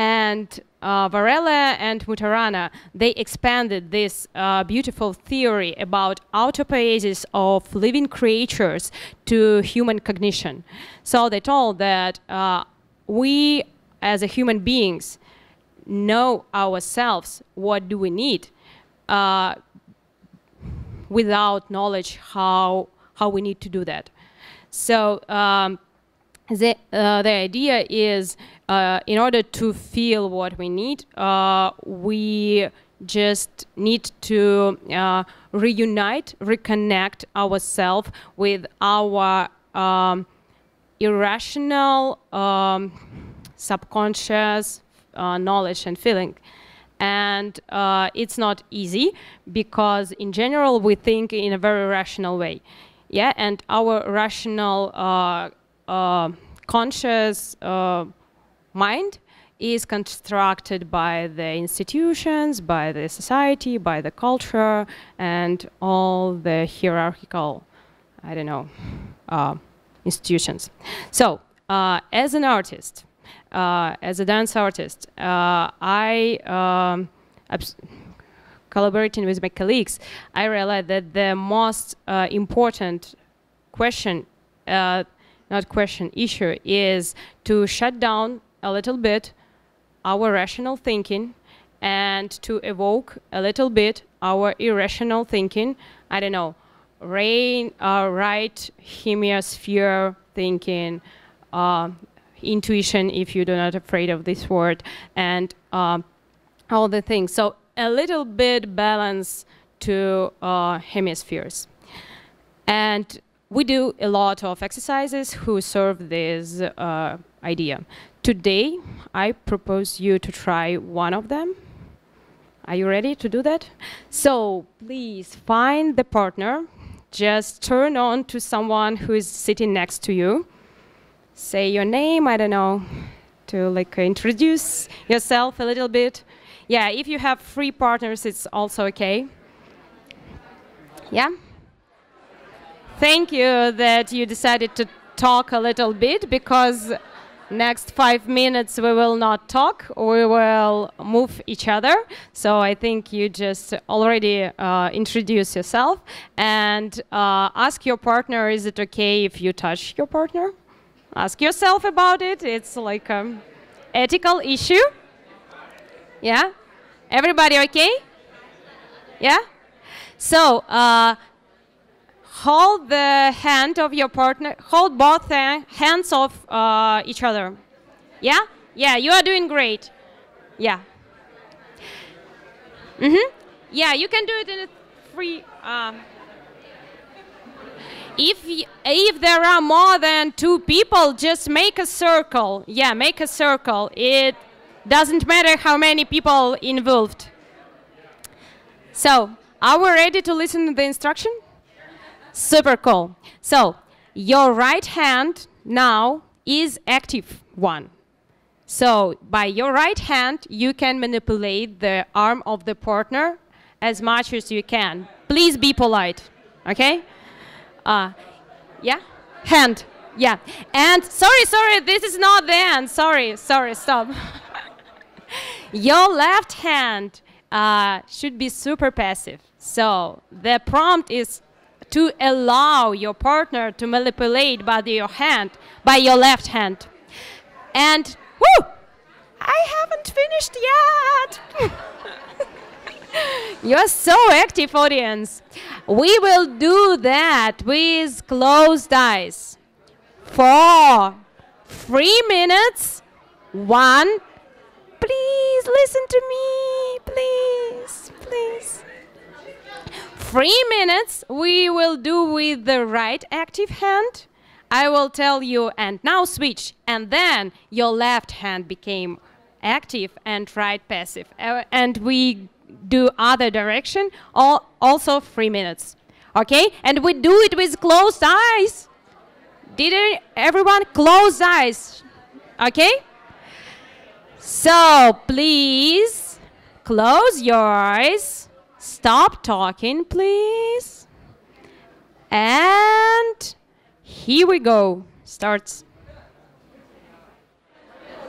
And uh, Varela and Mutarana, they expanded this uh, beautiful theory about autopoiesis of living creatures to human cognition. So they told that uh, we, as a human beings, know ourselves what do we need uh, without knowledge how, how we need to do that. So um, the, uh, the idea is Uh, in order to feel what we need, uh, we just need to uh, reunite, reconnect ourselves with our um, irrational, um, subconscious uh, knowledge and feeling. And uh, it's not easy because, in general, we think in a very rational way. Yeah, and our rational uh, uh, conscious uh, mind is constructed by the institutions, by the society, by the culture, and all the hierarchical, I don't know, uh, institutions. So, uh, as an artist, uh, as a dance artist, uh, I, um, collaborating with my colleagues, I realized that the most uh, important question, uh, not question, issue, is to shut down a little bit our rational thinking and to evoke a little bit our irrational thinking. I don't know, rain, uh, right hemisphere thinking, uh, intuition, if you do not afraid of this word, and uh, all the things. So a little bit balance to uh, hemispheres. And we do a lot of exercises who serve this uh, idea. Today, I propose you to try one of them. Are you ready to do that? So please find the partner. Just turn on to someone who is sitting next to you. Say your name, I don't know, to like introduce yourself a little bit. Yeah, if you have three partners, it's also okay. Yeah? Thank you that you decided to talk a little bit, because next five minutes we will not talk, we will move each other. So I think you just already uh, introduce yourself and uh, ask your partner, is it okay if you touch your partner? Ask yourself about it, it's like an ethical issue. Yeah? Everybody okay? Yeah? So, uh, hold the hand of your partner, hold both ha hands of uh, each other. Yeah? Yeah, you are doing great. Yeah. Mm-hmm. Yeah, you can do it in a free... Uh, if, y if there are more than two people, just make a circle. Yeah, make a circle. It doesn't matter how many people involved. So, are we ready to listen to the instruction? Super cool. So, your right hand now is active one. So, by your right hand, you can manipulate the arm of the partner as much as you can. Please be polite, okay? Uh, yeah? Hand, yeah. And, sorry, sorry, this is not the end. Sorry, sorry, stop. Your left hand uh, should be super passive. So the prompt is to allow your partner to manipulate by your hand, by your left hand. And woo, I haven't finished yet. You're so active, audience. We will do that with closed eyes for three minutes, one. Please listen to me, please, please. Three minutes we will do with the right active hand. I will tell you, and now switch. And then your left hand became active and right passive. Uh, and we do other direction, all, also three minutes. Okay, and we do it with closed eyes. Did everyone close eyes, okay? So, please, close your eyes, stop talking, please, and here we go, starts.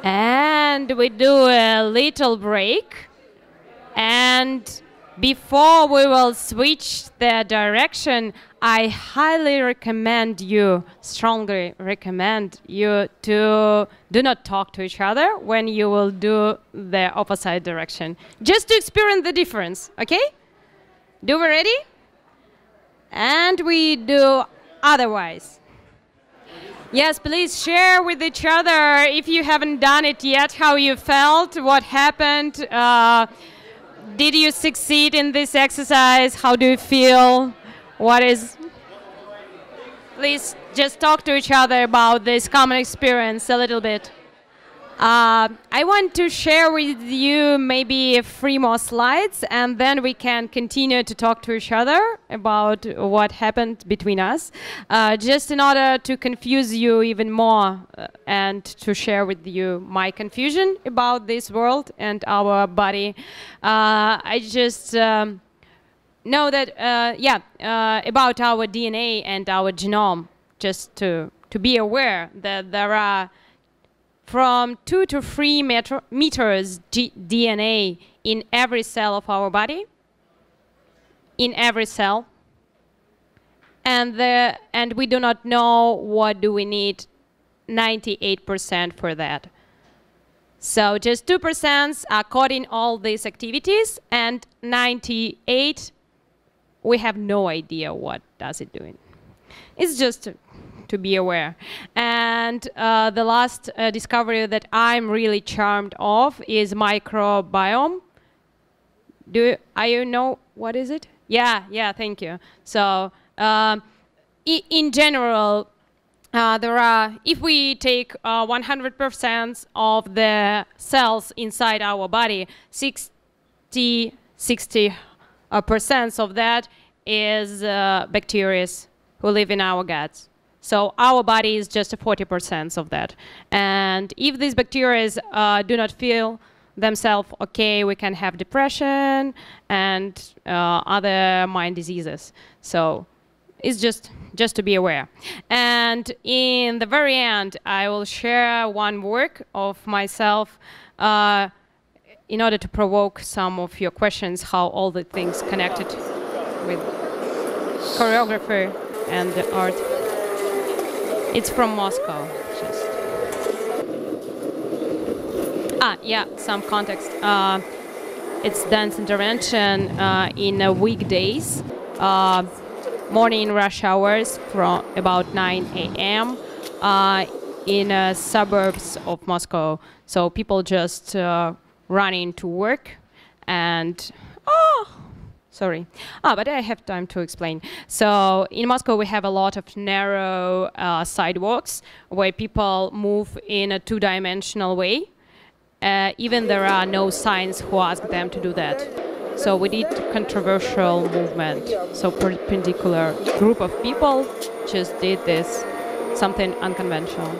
And we do a little break, and before we will switch the direction, I highly recommend you, strongly recommend you to do not talk to each other when you will do the opposite direction. Just to experience the difference, okay? Do we ready? And we do otherwise. Yes, please share with each other if you haven't done it yet, how you felt, what happened, uh, did you succeed in this exercise, how do you feel? What is, please just talk to each other about this common experience a little bit. Uh, I want to share with you maybe three more slides, and then we can continue to talk to each other about what happened between us, uh, just in order to confuse you even more uh, and to share with you my confusion about this world and our body. Uh, I just um, know that, uh, yeah, uh, about our D N A and our genome, just to, to be aware that there are from two to three meter, meters G D N A in every cell of our body, in every cell. And, the, and we do not know what do we need ninety-eight percent for that. So just two percent are caught in all these activities, and ninety-eight, we have no idea what does it doing. It's just to be aware. And uh, the last uh, discovery that I'm really charmed of is microbiome. Do you, are you know what is it? Yeah, yeah, thank you. So um, in general, uh, there are, if we take one hundred percent uh, of the cells inside our body, sixty percent of that is uh, bacteria who live in our guts. So our body is just forty percent of that. And if these bacteria uh, do not feel themselves okay, we can have depression and uh, other mind diseases. So it's just, just to be aware. And in the very end, I will share one work of myself uh, in order to provoke some of your questions, how all the things connected with choreography and the art. It's from Moscow, just. Ah, yeah, some context. Uh, it's dance intervention uh, in uh, weekdays, uh, morning rush hours from about nine A M Uh, in uh, suburbs of Moscow. So people just uh, running to work and, oh, sorry. Ah, but I have time to explain. So in Moscow, we have a lot of narrow uh, sidewalks where people move in a two-dimensional way. Uh, even there are no signs who ask them to do that. So we did controversial movement. So perpendicular group of people just did this, something unconventional.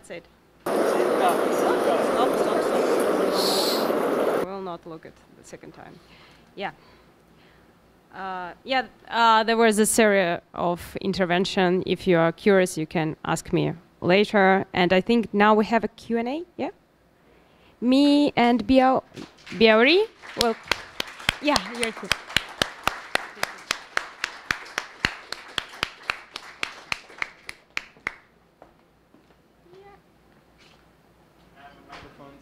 That's it. Stop, stop, stop. We'll not look at the second time. Yeah. Uh, yeah, uh, there was a series of intervention. If you are curious, you can ask me later. And I think now we have a Q and A, yeah? Me and Beau Rhee. Well, yeah, you're good.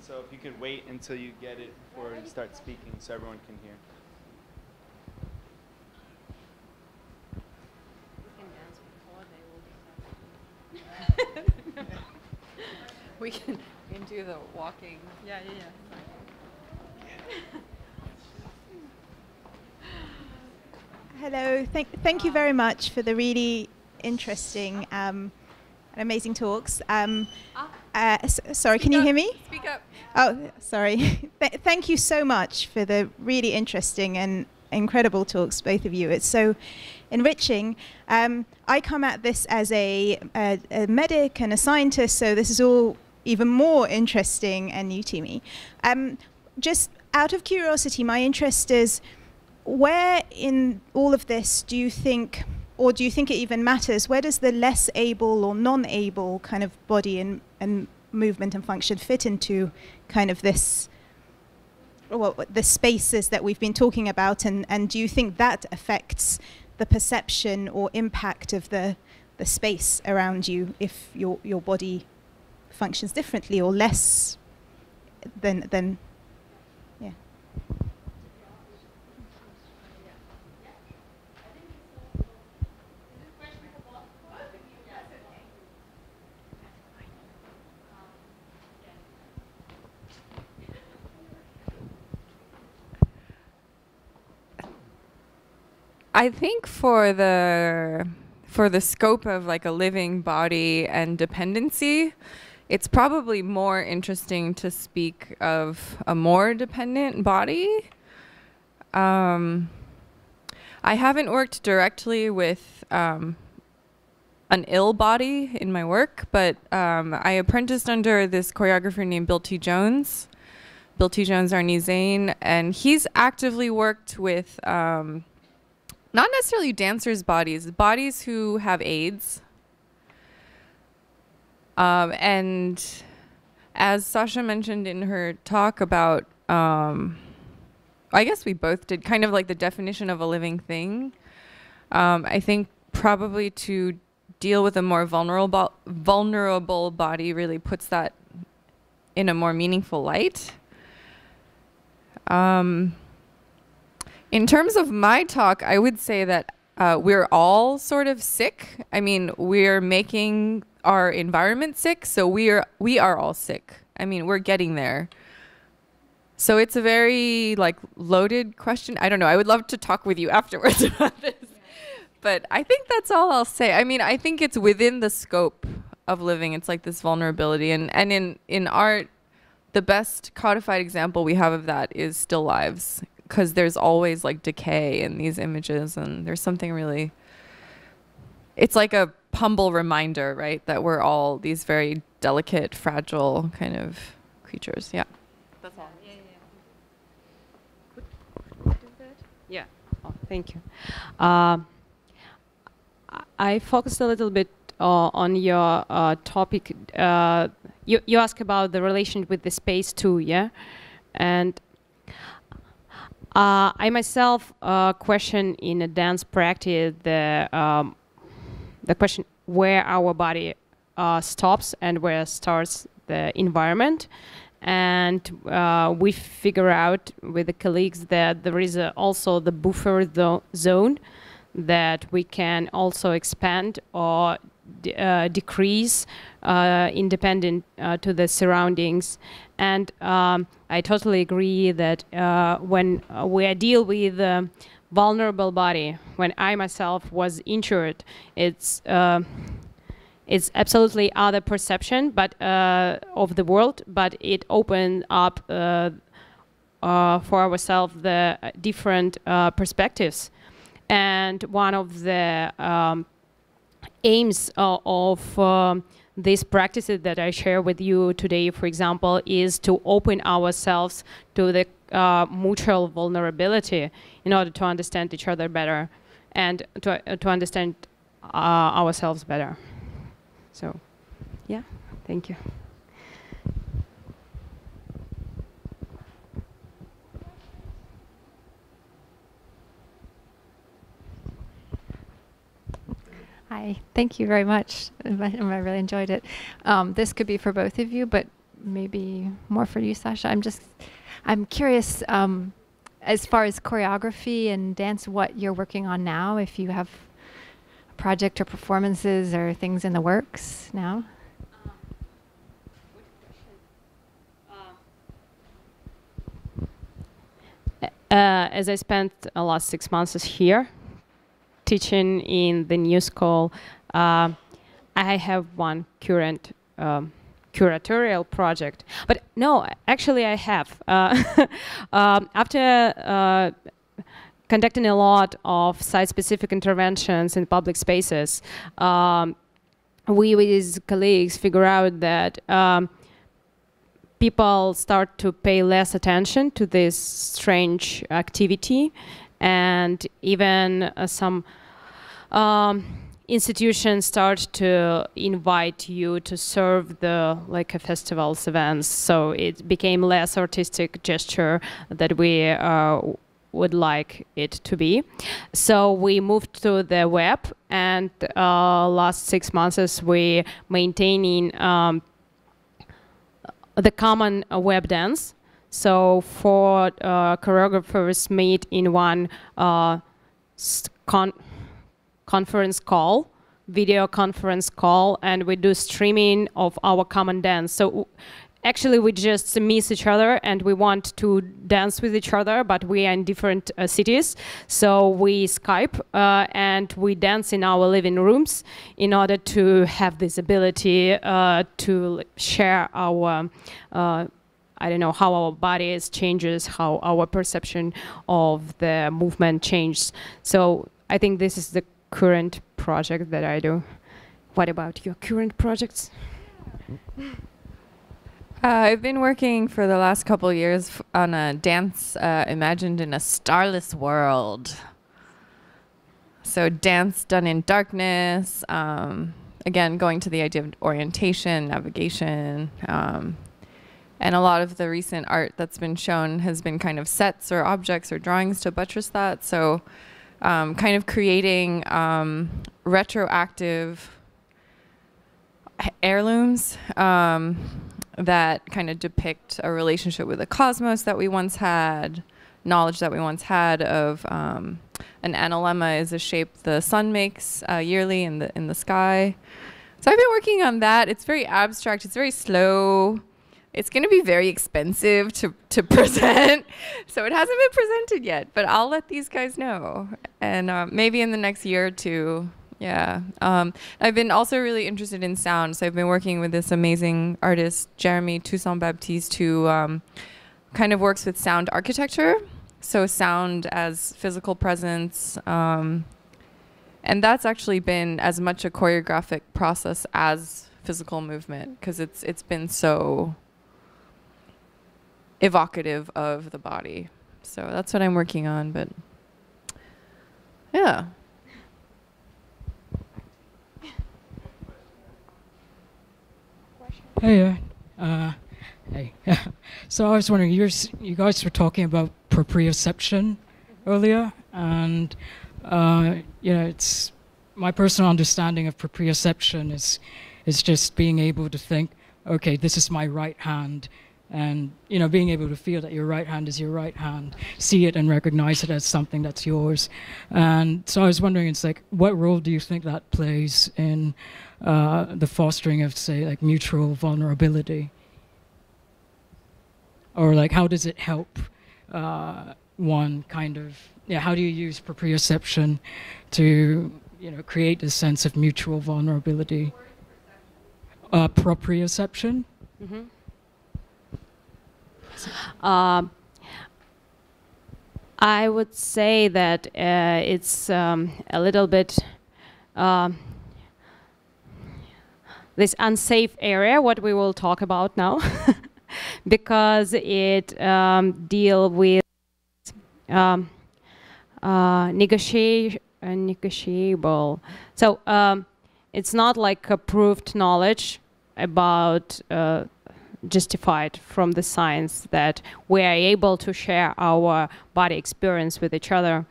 So if you could wait until you get it before you start speaking so everyone can hear. We can dance before they will be we, can, we can do the walking. Yeah, yeah, yeah. Hello. Thank, thank you very much for the really interesting um, and amazing talks. Um, Uh, so, sorry, can you hear me? Speak up. Oh, sorry. Th thank you so much for the really interesting and incredible talks, both of you. It's so enriching. Um, I come at this as a, a, a medic and a scientist, so this is all even more interesting and new to me. Um, just out of curiosity, my interest is, where in all of this do you think, or do you think it even matters, where does the less able or non-able kind of body and, and movement and function fit into kind of this, well, the spaces that we've been talking about, and, and do you think that affects the perception or impact of the, the space around you if your, your body functions differently or less than, than yeah. I think for the for the scope of like a living body and dependency, it's probably more interesting to speak of a more dependent body. Um, I haven't worked directly with um, an ill body in my work, but um, I apprenticed under this choreographer named Beau Rhee Jones, Beau Rhee Jones Arnizane, and he's actively worked with um, not necessarily dancers' bodies, bodies who have AIDS. Um, and as Sasha mentioned in her talk about, um, I guess we both did, kind of like the definition of a living thing. Um, I think probably to deal with a more vulnerable, vulnerable body really puts that in a more meaningful light. Um, In terms of my talk, I would say that uh, we're all sort of sick. I mean, we're making our environment sick, so we are, we are all sick. I mean, we're getting there. So it's a very like loaded question. I don't know. I would love to talk with you afterwards about this. Yeah. But I think that's all I'll say. I mean, I think it's within the scope of living. It's like this vulnerability. And, and in, in art, the best codified example we have of that is still lives, because there's always like decay in these images, and there's something really, it's like a humble reminder, right, that we're all these very delicate, fragile kind of creatures. Yeah. That's all. Yeah, yeah, yeah. Yeah. Oh, thank you. Uh, I focused a little bit uh, on your uh, topic. Uh, you, you asked about the relation with the space too, yeah? And Uh, I myself uh, question in a dance practice the um, the question where our body uh, stops and where starts the environment, and uh, we figure out with the colleagues that there is uh, also the buffer zone that we can also expand or de uh, decrease uh, independent uh, to the surroundings. And um, I totally agree that uh, when uh, we deal with uh, vulnerable body, when I myself was injured, it's uh, it's absolutely other perception, but uh, of the world. But it opened up uh, uh, for ourselves the different uh, perspectives. And one of the um, aims uh, of uh, these practices that I share with you today, for example, is to open ourselves to the uh, mutual vulnerability in order to understand each other better and to, uh, to understand uh, ourselves better. So, yeah, thank you. Hi, thank you very much. I really enjoyed it. Um, this could be for both of you, but maybe more for you, Sasha. I'm just, I'm curious um, as far as choreography and dance, what you're working on now, if you have a project or performances or things in the works now. Uh, uh, as I spent the last six months here, teaching in the New School, uh, I have one current um, curatorial project. But no, actually I have. Uh, um, after uh, conducting a lot of site-specific interventions in public spaces, um, we with colleagues figure out that um, people start to pay less attention to this strange activity. And even uh, some um, institutions start to invite you to serve the like a festivals events. So it became less artistic gesture that we uh, would like it to be. So we moved to the web, and uh, last six months we maintaining um, the common web dance. So four uh, choreographers meet in one uh, con conference call, video conference call, and we do streaming of our common dance. So actually we just miss each other and we want to dance with each other, but we are in different uh, cities. So we Skype uh, and we dance in our living rooms in order to have this ability uh, to share our uh, I don't know, how our bodies changes, how our perception of the movement changes. So I think this is the current project that I do. What about your current projects? Uh, I've been working for the last couple of years f on a dance uh, imagined in a starless world. So dance done in darkness. Um, again, going to the idea of orientation, navigation, um, and a lot of the recent art that's been shown has been kind of sets or objects or drawings to buttress that. So um, kind of creating um, retroactive heirlooms um, that kind of depict a relationship with the cosmos that we once had, knowledge that we once had of um, an analemma is a shape the sun makes uh, yearly in the, in the sky. So I've been working on that. It's very abstract, it's very slow. It's going to be very expensive to, to present, so it hasn't been presented yet, but I'll let these guys know. And uh, maybe in the next year or two, yeah. Um, I've been also really interested in sound, so I've been working with this amazing artist, Jeremy Toussaint-Baptiste, who um, kind of works with sound architecture, so sound as physical presence. Um, and that's actually been as much a choreographic process as physical movement, because it's it's been so evocative of the body. So that's what I'm working on, but yeah. Hey, uh, uh hey. So I was wondering, you you guys were talking about proprioception mm-hmm. earlier, and uh, you know, it's my personal understanding of proprioception is is just being able to think, okay, this is my right hand. And, you know, being able to feel that your right hand is your right hand, see it and recognize it as something that's yours. And so I was wondering, it's like, what role do you think that plays in uh, the fostering of, say, like mutual vulnerability? Or like, how does it help uh, one kind of, yeah, how do you use proprioception to, you know, create a sense of mutual vulnerability? Uh, proprioception? Mm-hmm. Uh, I would say that uh, it's um, a little bit uh, this unsafe area, what we will talk about now, because it um, deal with um, uh, negotiation, uh, negotiable. So um, it's not like a proved knowledge about uh, justified from the science that we are able to share our body experience with each other.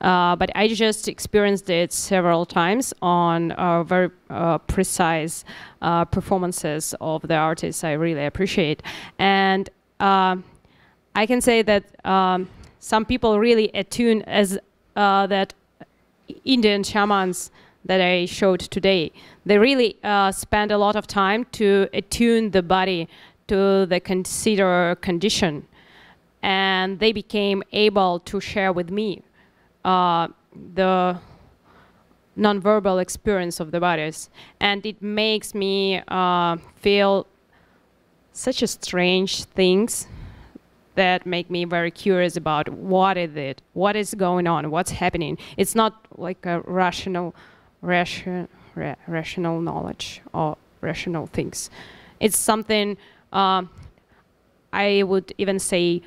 Uh, but I just experienced it several times on uh, very uh, precise uh, performances of the artists I really appreciate. And uh, I can say that um, some people really attune as uh, that Indian shamans that I showed today. They really uh, spend a lot of time to attune the body to the consider condition, and they became able to share with me uh, the nonverbal experience of the bodies, and it makes me uh, feel such a strange things that make me very curious about what is it, what is going on, what's happening. It's not like a rational, ration, ra rational knowledge or rational things. It's something. Uh, I would even say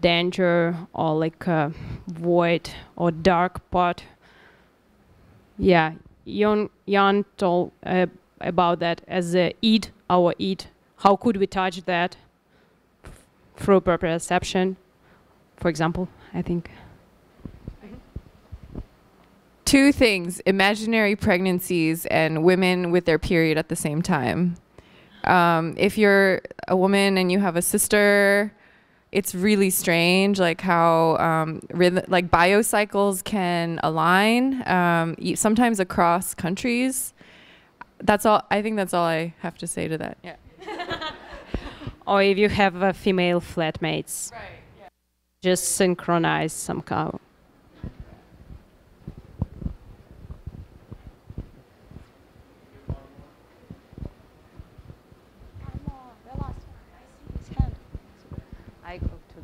danger or like a void or dark part. Yeah, Jan, Jan told uh, about that as a id, our id. How could we touch that through perception, for example, I think. Two things, imaginary pregnancies and women with their period at the same time. Um, if you're a woman and you have a sister, it's really strange, like how um, rhythm, like biocycles can align, um, sometimes across countries. That's all. I think that's all I have to say to that. Yeah. Or if you have uh, female flatmates, right, yeah. Just synchronize somehow.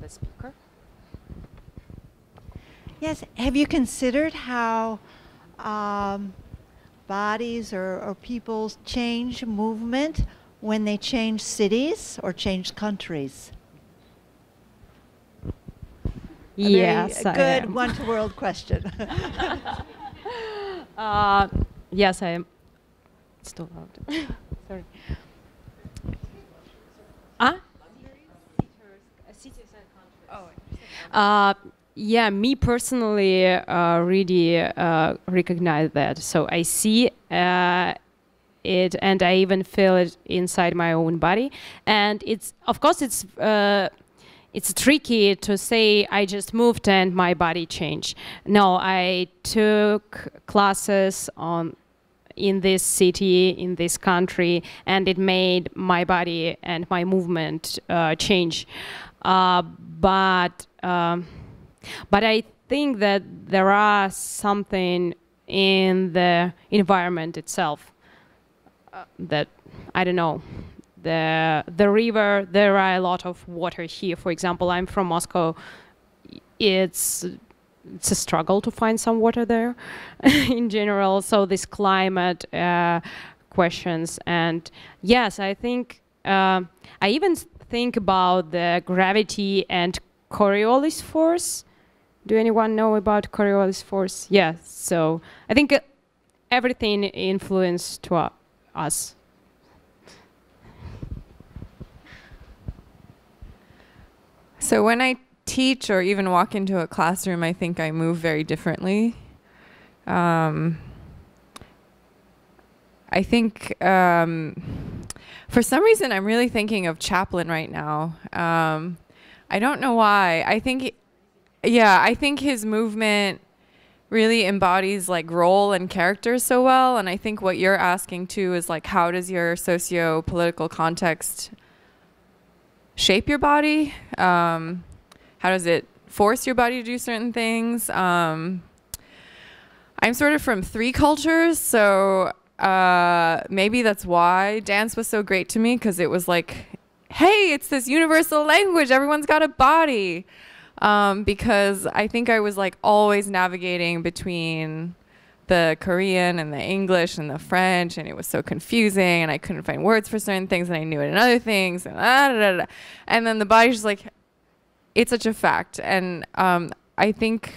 Speaker. Yes, have you considered how um, bodies or, or peoples change movement when they change cities or change countries? Yes, a good one-to-world question. uh, yes, I am. It's too loud. Sorry. Huh? Uh, yeah, me personally uh, really uh, recognize that. So I see uh, it, and I even feel it inside my own body. And it's, of course, it's uh, it's tricky to say I just moved and my body changed. No, I took classes on in this city, in this country, and it made my body and my movement uh, change. Uh, but um, but I think that there are something in the environment itself uh, that I don't know. The the river, there are a lot of water here. For example, I'm from Moscow. It's it's a struggle to find some water there in general. So this climate uh, questions, and yes, I think uh, I even. Think about the gravity and Coriolis force. Do anyone know about Coriolis force? Yes. Yeah, so I think uh, everything influenced to uh, us. So when I teach or even walk into a classroom, I think I move very differently. Um, I think um, for some reason I'm really thinking of Chaplin right now. Um, I don't know why. I think, yeah, I think his movement really embodies like role and character so well. And I think what you're asking too is like, how does your socio-political context shape your body? Um, how does it force your body to do certain things? Um, I'm sort of from three cultures, so Uh, maybe that's why dance was so great to me, because it was like, hey, it's this universal language. Everyone's got a body. Um, because I think I was like always navigating between the Korean and the English and the French, and it was so confusing, and I couldn't find words for certain things, and I knew it in other things, and ah, da, da, da. And then the body's just like, it's such a fact. And um, I think,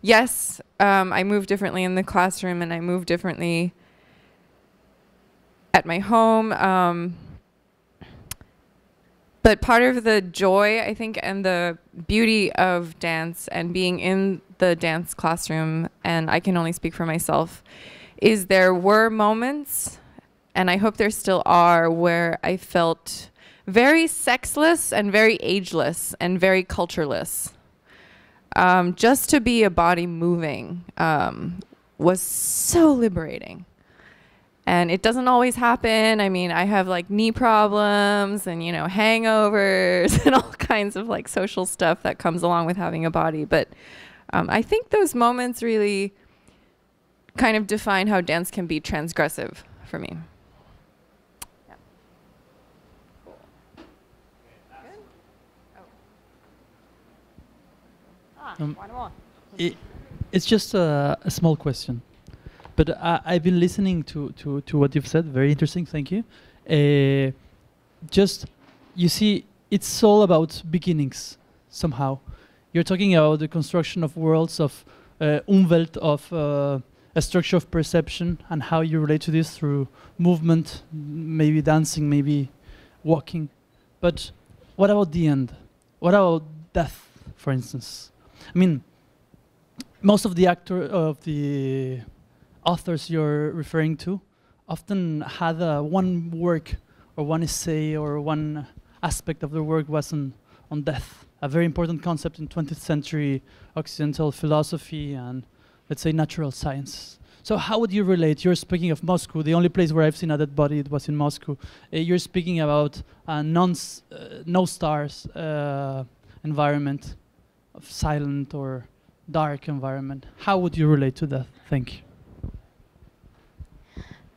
yes, um, I move differently in the classroom, and I move differently at my home. Um, but part of the joy, I think, and the beauty of dance and being in the dance classroom, and I can only speak for myself, is there were moments, and I hope there still are, where I felt very sexless and very ageless and very cultureless. Um, just to be a body moving um, was so liberating. And it doesn't always happen. I mean, I have like knee problems and, you know, hangovers and all kinds of like social stuff that comes along with having a body. But Um, I think those moments really kind of define how dance can be transgressive for me. Yeah. Cool. Good? Oh. Ah, um, one more. It, it's just a, a small question, but I, I've been listening to, to, to what you've said. Very interesting, thank you. Uh, just, you see, it's all about beginnings somehow. You're talking about the construction of worlds, of uh, Umwelt, of uh, a structure of perception, and how you relate to this through movement, maybe dancing, maybe walking. But what about the end? What about death, for instance? I mean, most of the actor of the authors you're referring to often had uh, one work or one essay or one aspect of their work was on, on death. A very important concept in twentieth century Occidental philosophy and, let's say, natural science. So how would you relate? You're speaking of Moscow. The only place where I've seen a dead body, it was in Moscow. Uh, you're speaking about a non s uh, no stars uh, environment, of silent or dark environment. How would you relate to that? Thank you.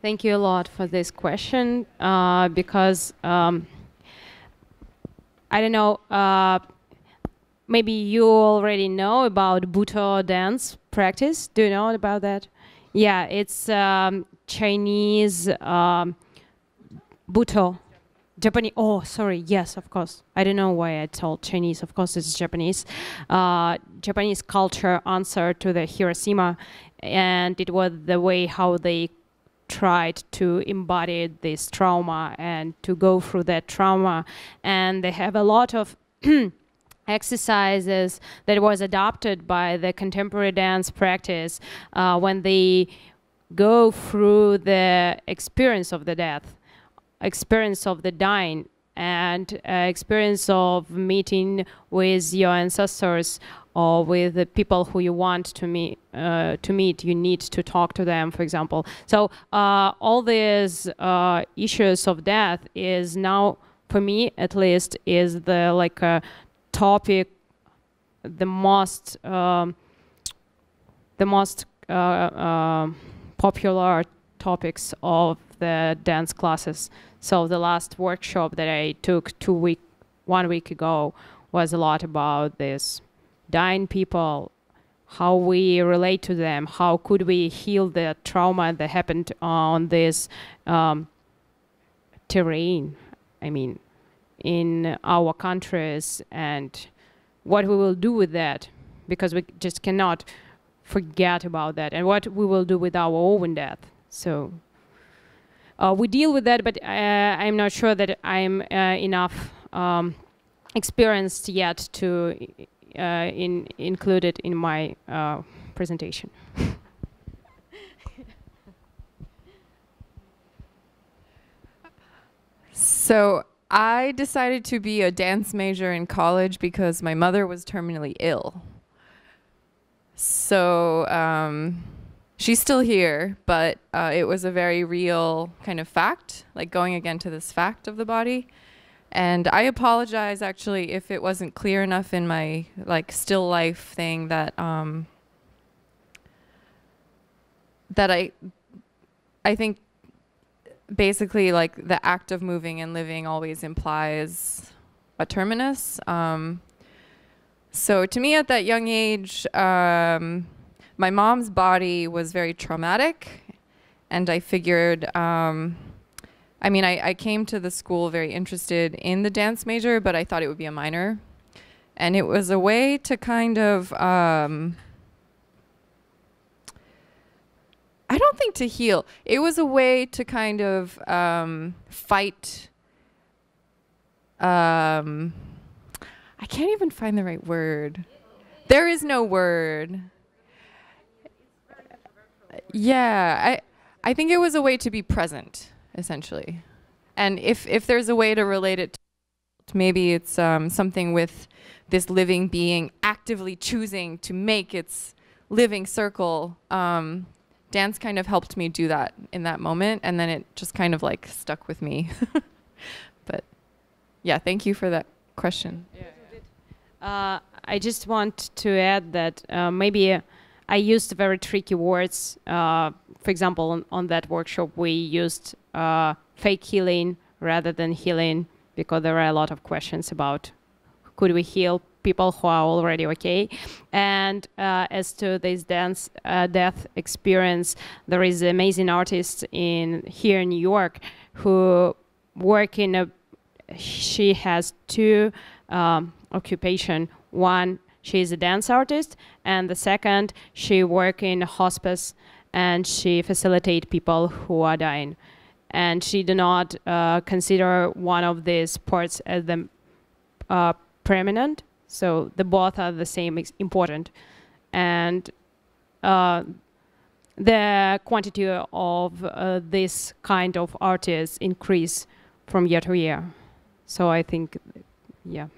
Thank you a lot for this question, uh, because um, I don't know, uh, maybe you already know about butoh dance practice. Do you know about that? Yeah, it's um, Chinese um, butoh. Japanese. Oh, sorry. Yes, of course. I don't know why I told Chinese. Of course, it's Japanese. Uh, Japanese culture answer to the Hiroshima, and it was the way how they tried to embody this trauma and to go through that trauma. And they have a lot of exercises that was adopted by the contemporary dance practice uh, when they go through the experience of the death, experience of the dying, and uh, experience of meeting with your ancestors or with the people who you want to meet, uh, to meet, you need to talk to them, for example. So uh, all these uh, issues of death is now, for me at least, is the like a topic, the most um, the most uh, uh, popular topics of the dance classes. So the last workshop that I took two week, one week ago was a lot about this. Dying people, how we relate to them, how could we heal the trauma that happened on this um, terrain, I mean, in our countries, and what we will do with that, because we just cannot forget about that, and what we will do with our own death. So uh, we deal with that, but uh, I'm not sure that I'm uh, enough um, experienced yet to Uh, in, included in my uh, presentation. So I decided to be a dance major in college because my mother was terminally ill. So um, she's still here, but uh, it was a very real kind of fact, like going again to this fact of the body. And I apologize, actually, if it wasn't clear enough in my like still life thing that um, that I I think basically like the act of moving and living always implies a terminus. Um, so to me, at that young age, um, my mom's body was very traumatic, and I figured, um, I mean, I, I came to the school very interested in the dance major, but I thought it would be a minor. And it was a way to kind of, um, I don't think to heal. It was a way to kind of um, fight. Um, I can't even find the right word. There is no word. Yeah, I, I think it was a way to be present, essentially. And if, if there's a way to relate it to, maybe it's um, something with this living being actively choosing to make its living circle. Um, dance kind of helped me do that in that moment, and then it just kind of like stuck with me. But yeah, thank you for that question. Yeah, yeah. Uh, I just want to add that uh, maybe I used very tricky words. Uh, for example, on, on that workshop, we used uh, fake healing rather than healing, because there are a lot of questions about could we heal people who are already okay? And uh, as to this dance uh, death experience, there is amazing artists in here in New York who work in a, she has two um, occupation. One, she is a dance artist, and the second, she work in a hospice and she facilitate people who are dying. And she did not uh, consider one of these parts as the uh, permanent. So the both are the same, it's important. And uh, the quantity of uh, this kind of artists increase from year to year. So I think, yeah,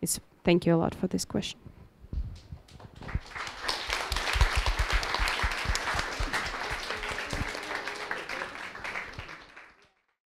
it's, thank you a lot for this question.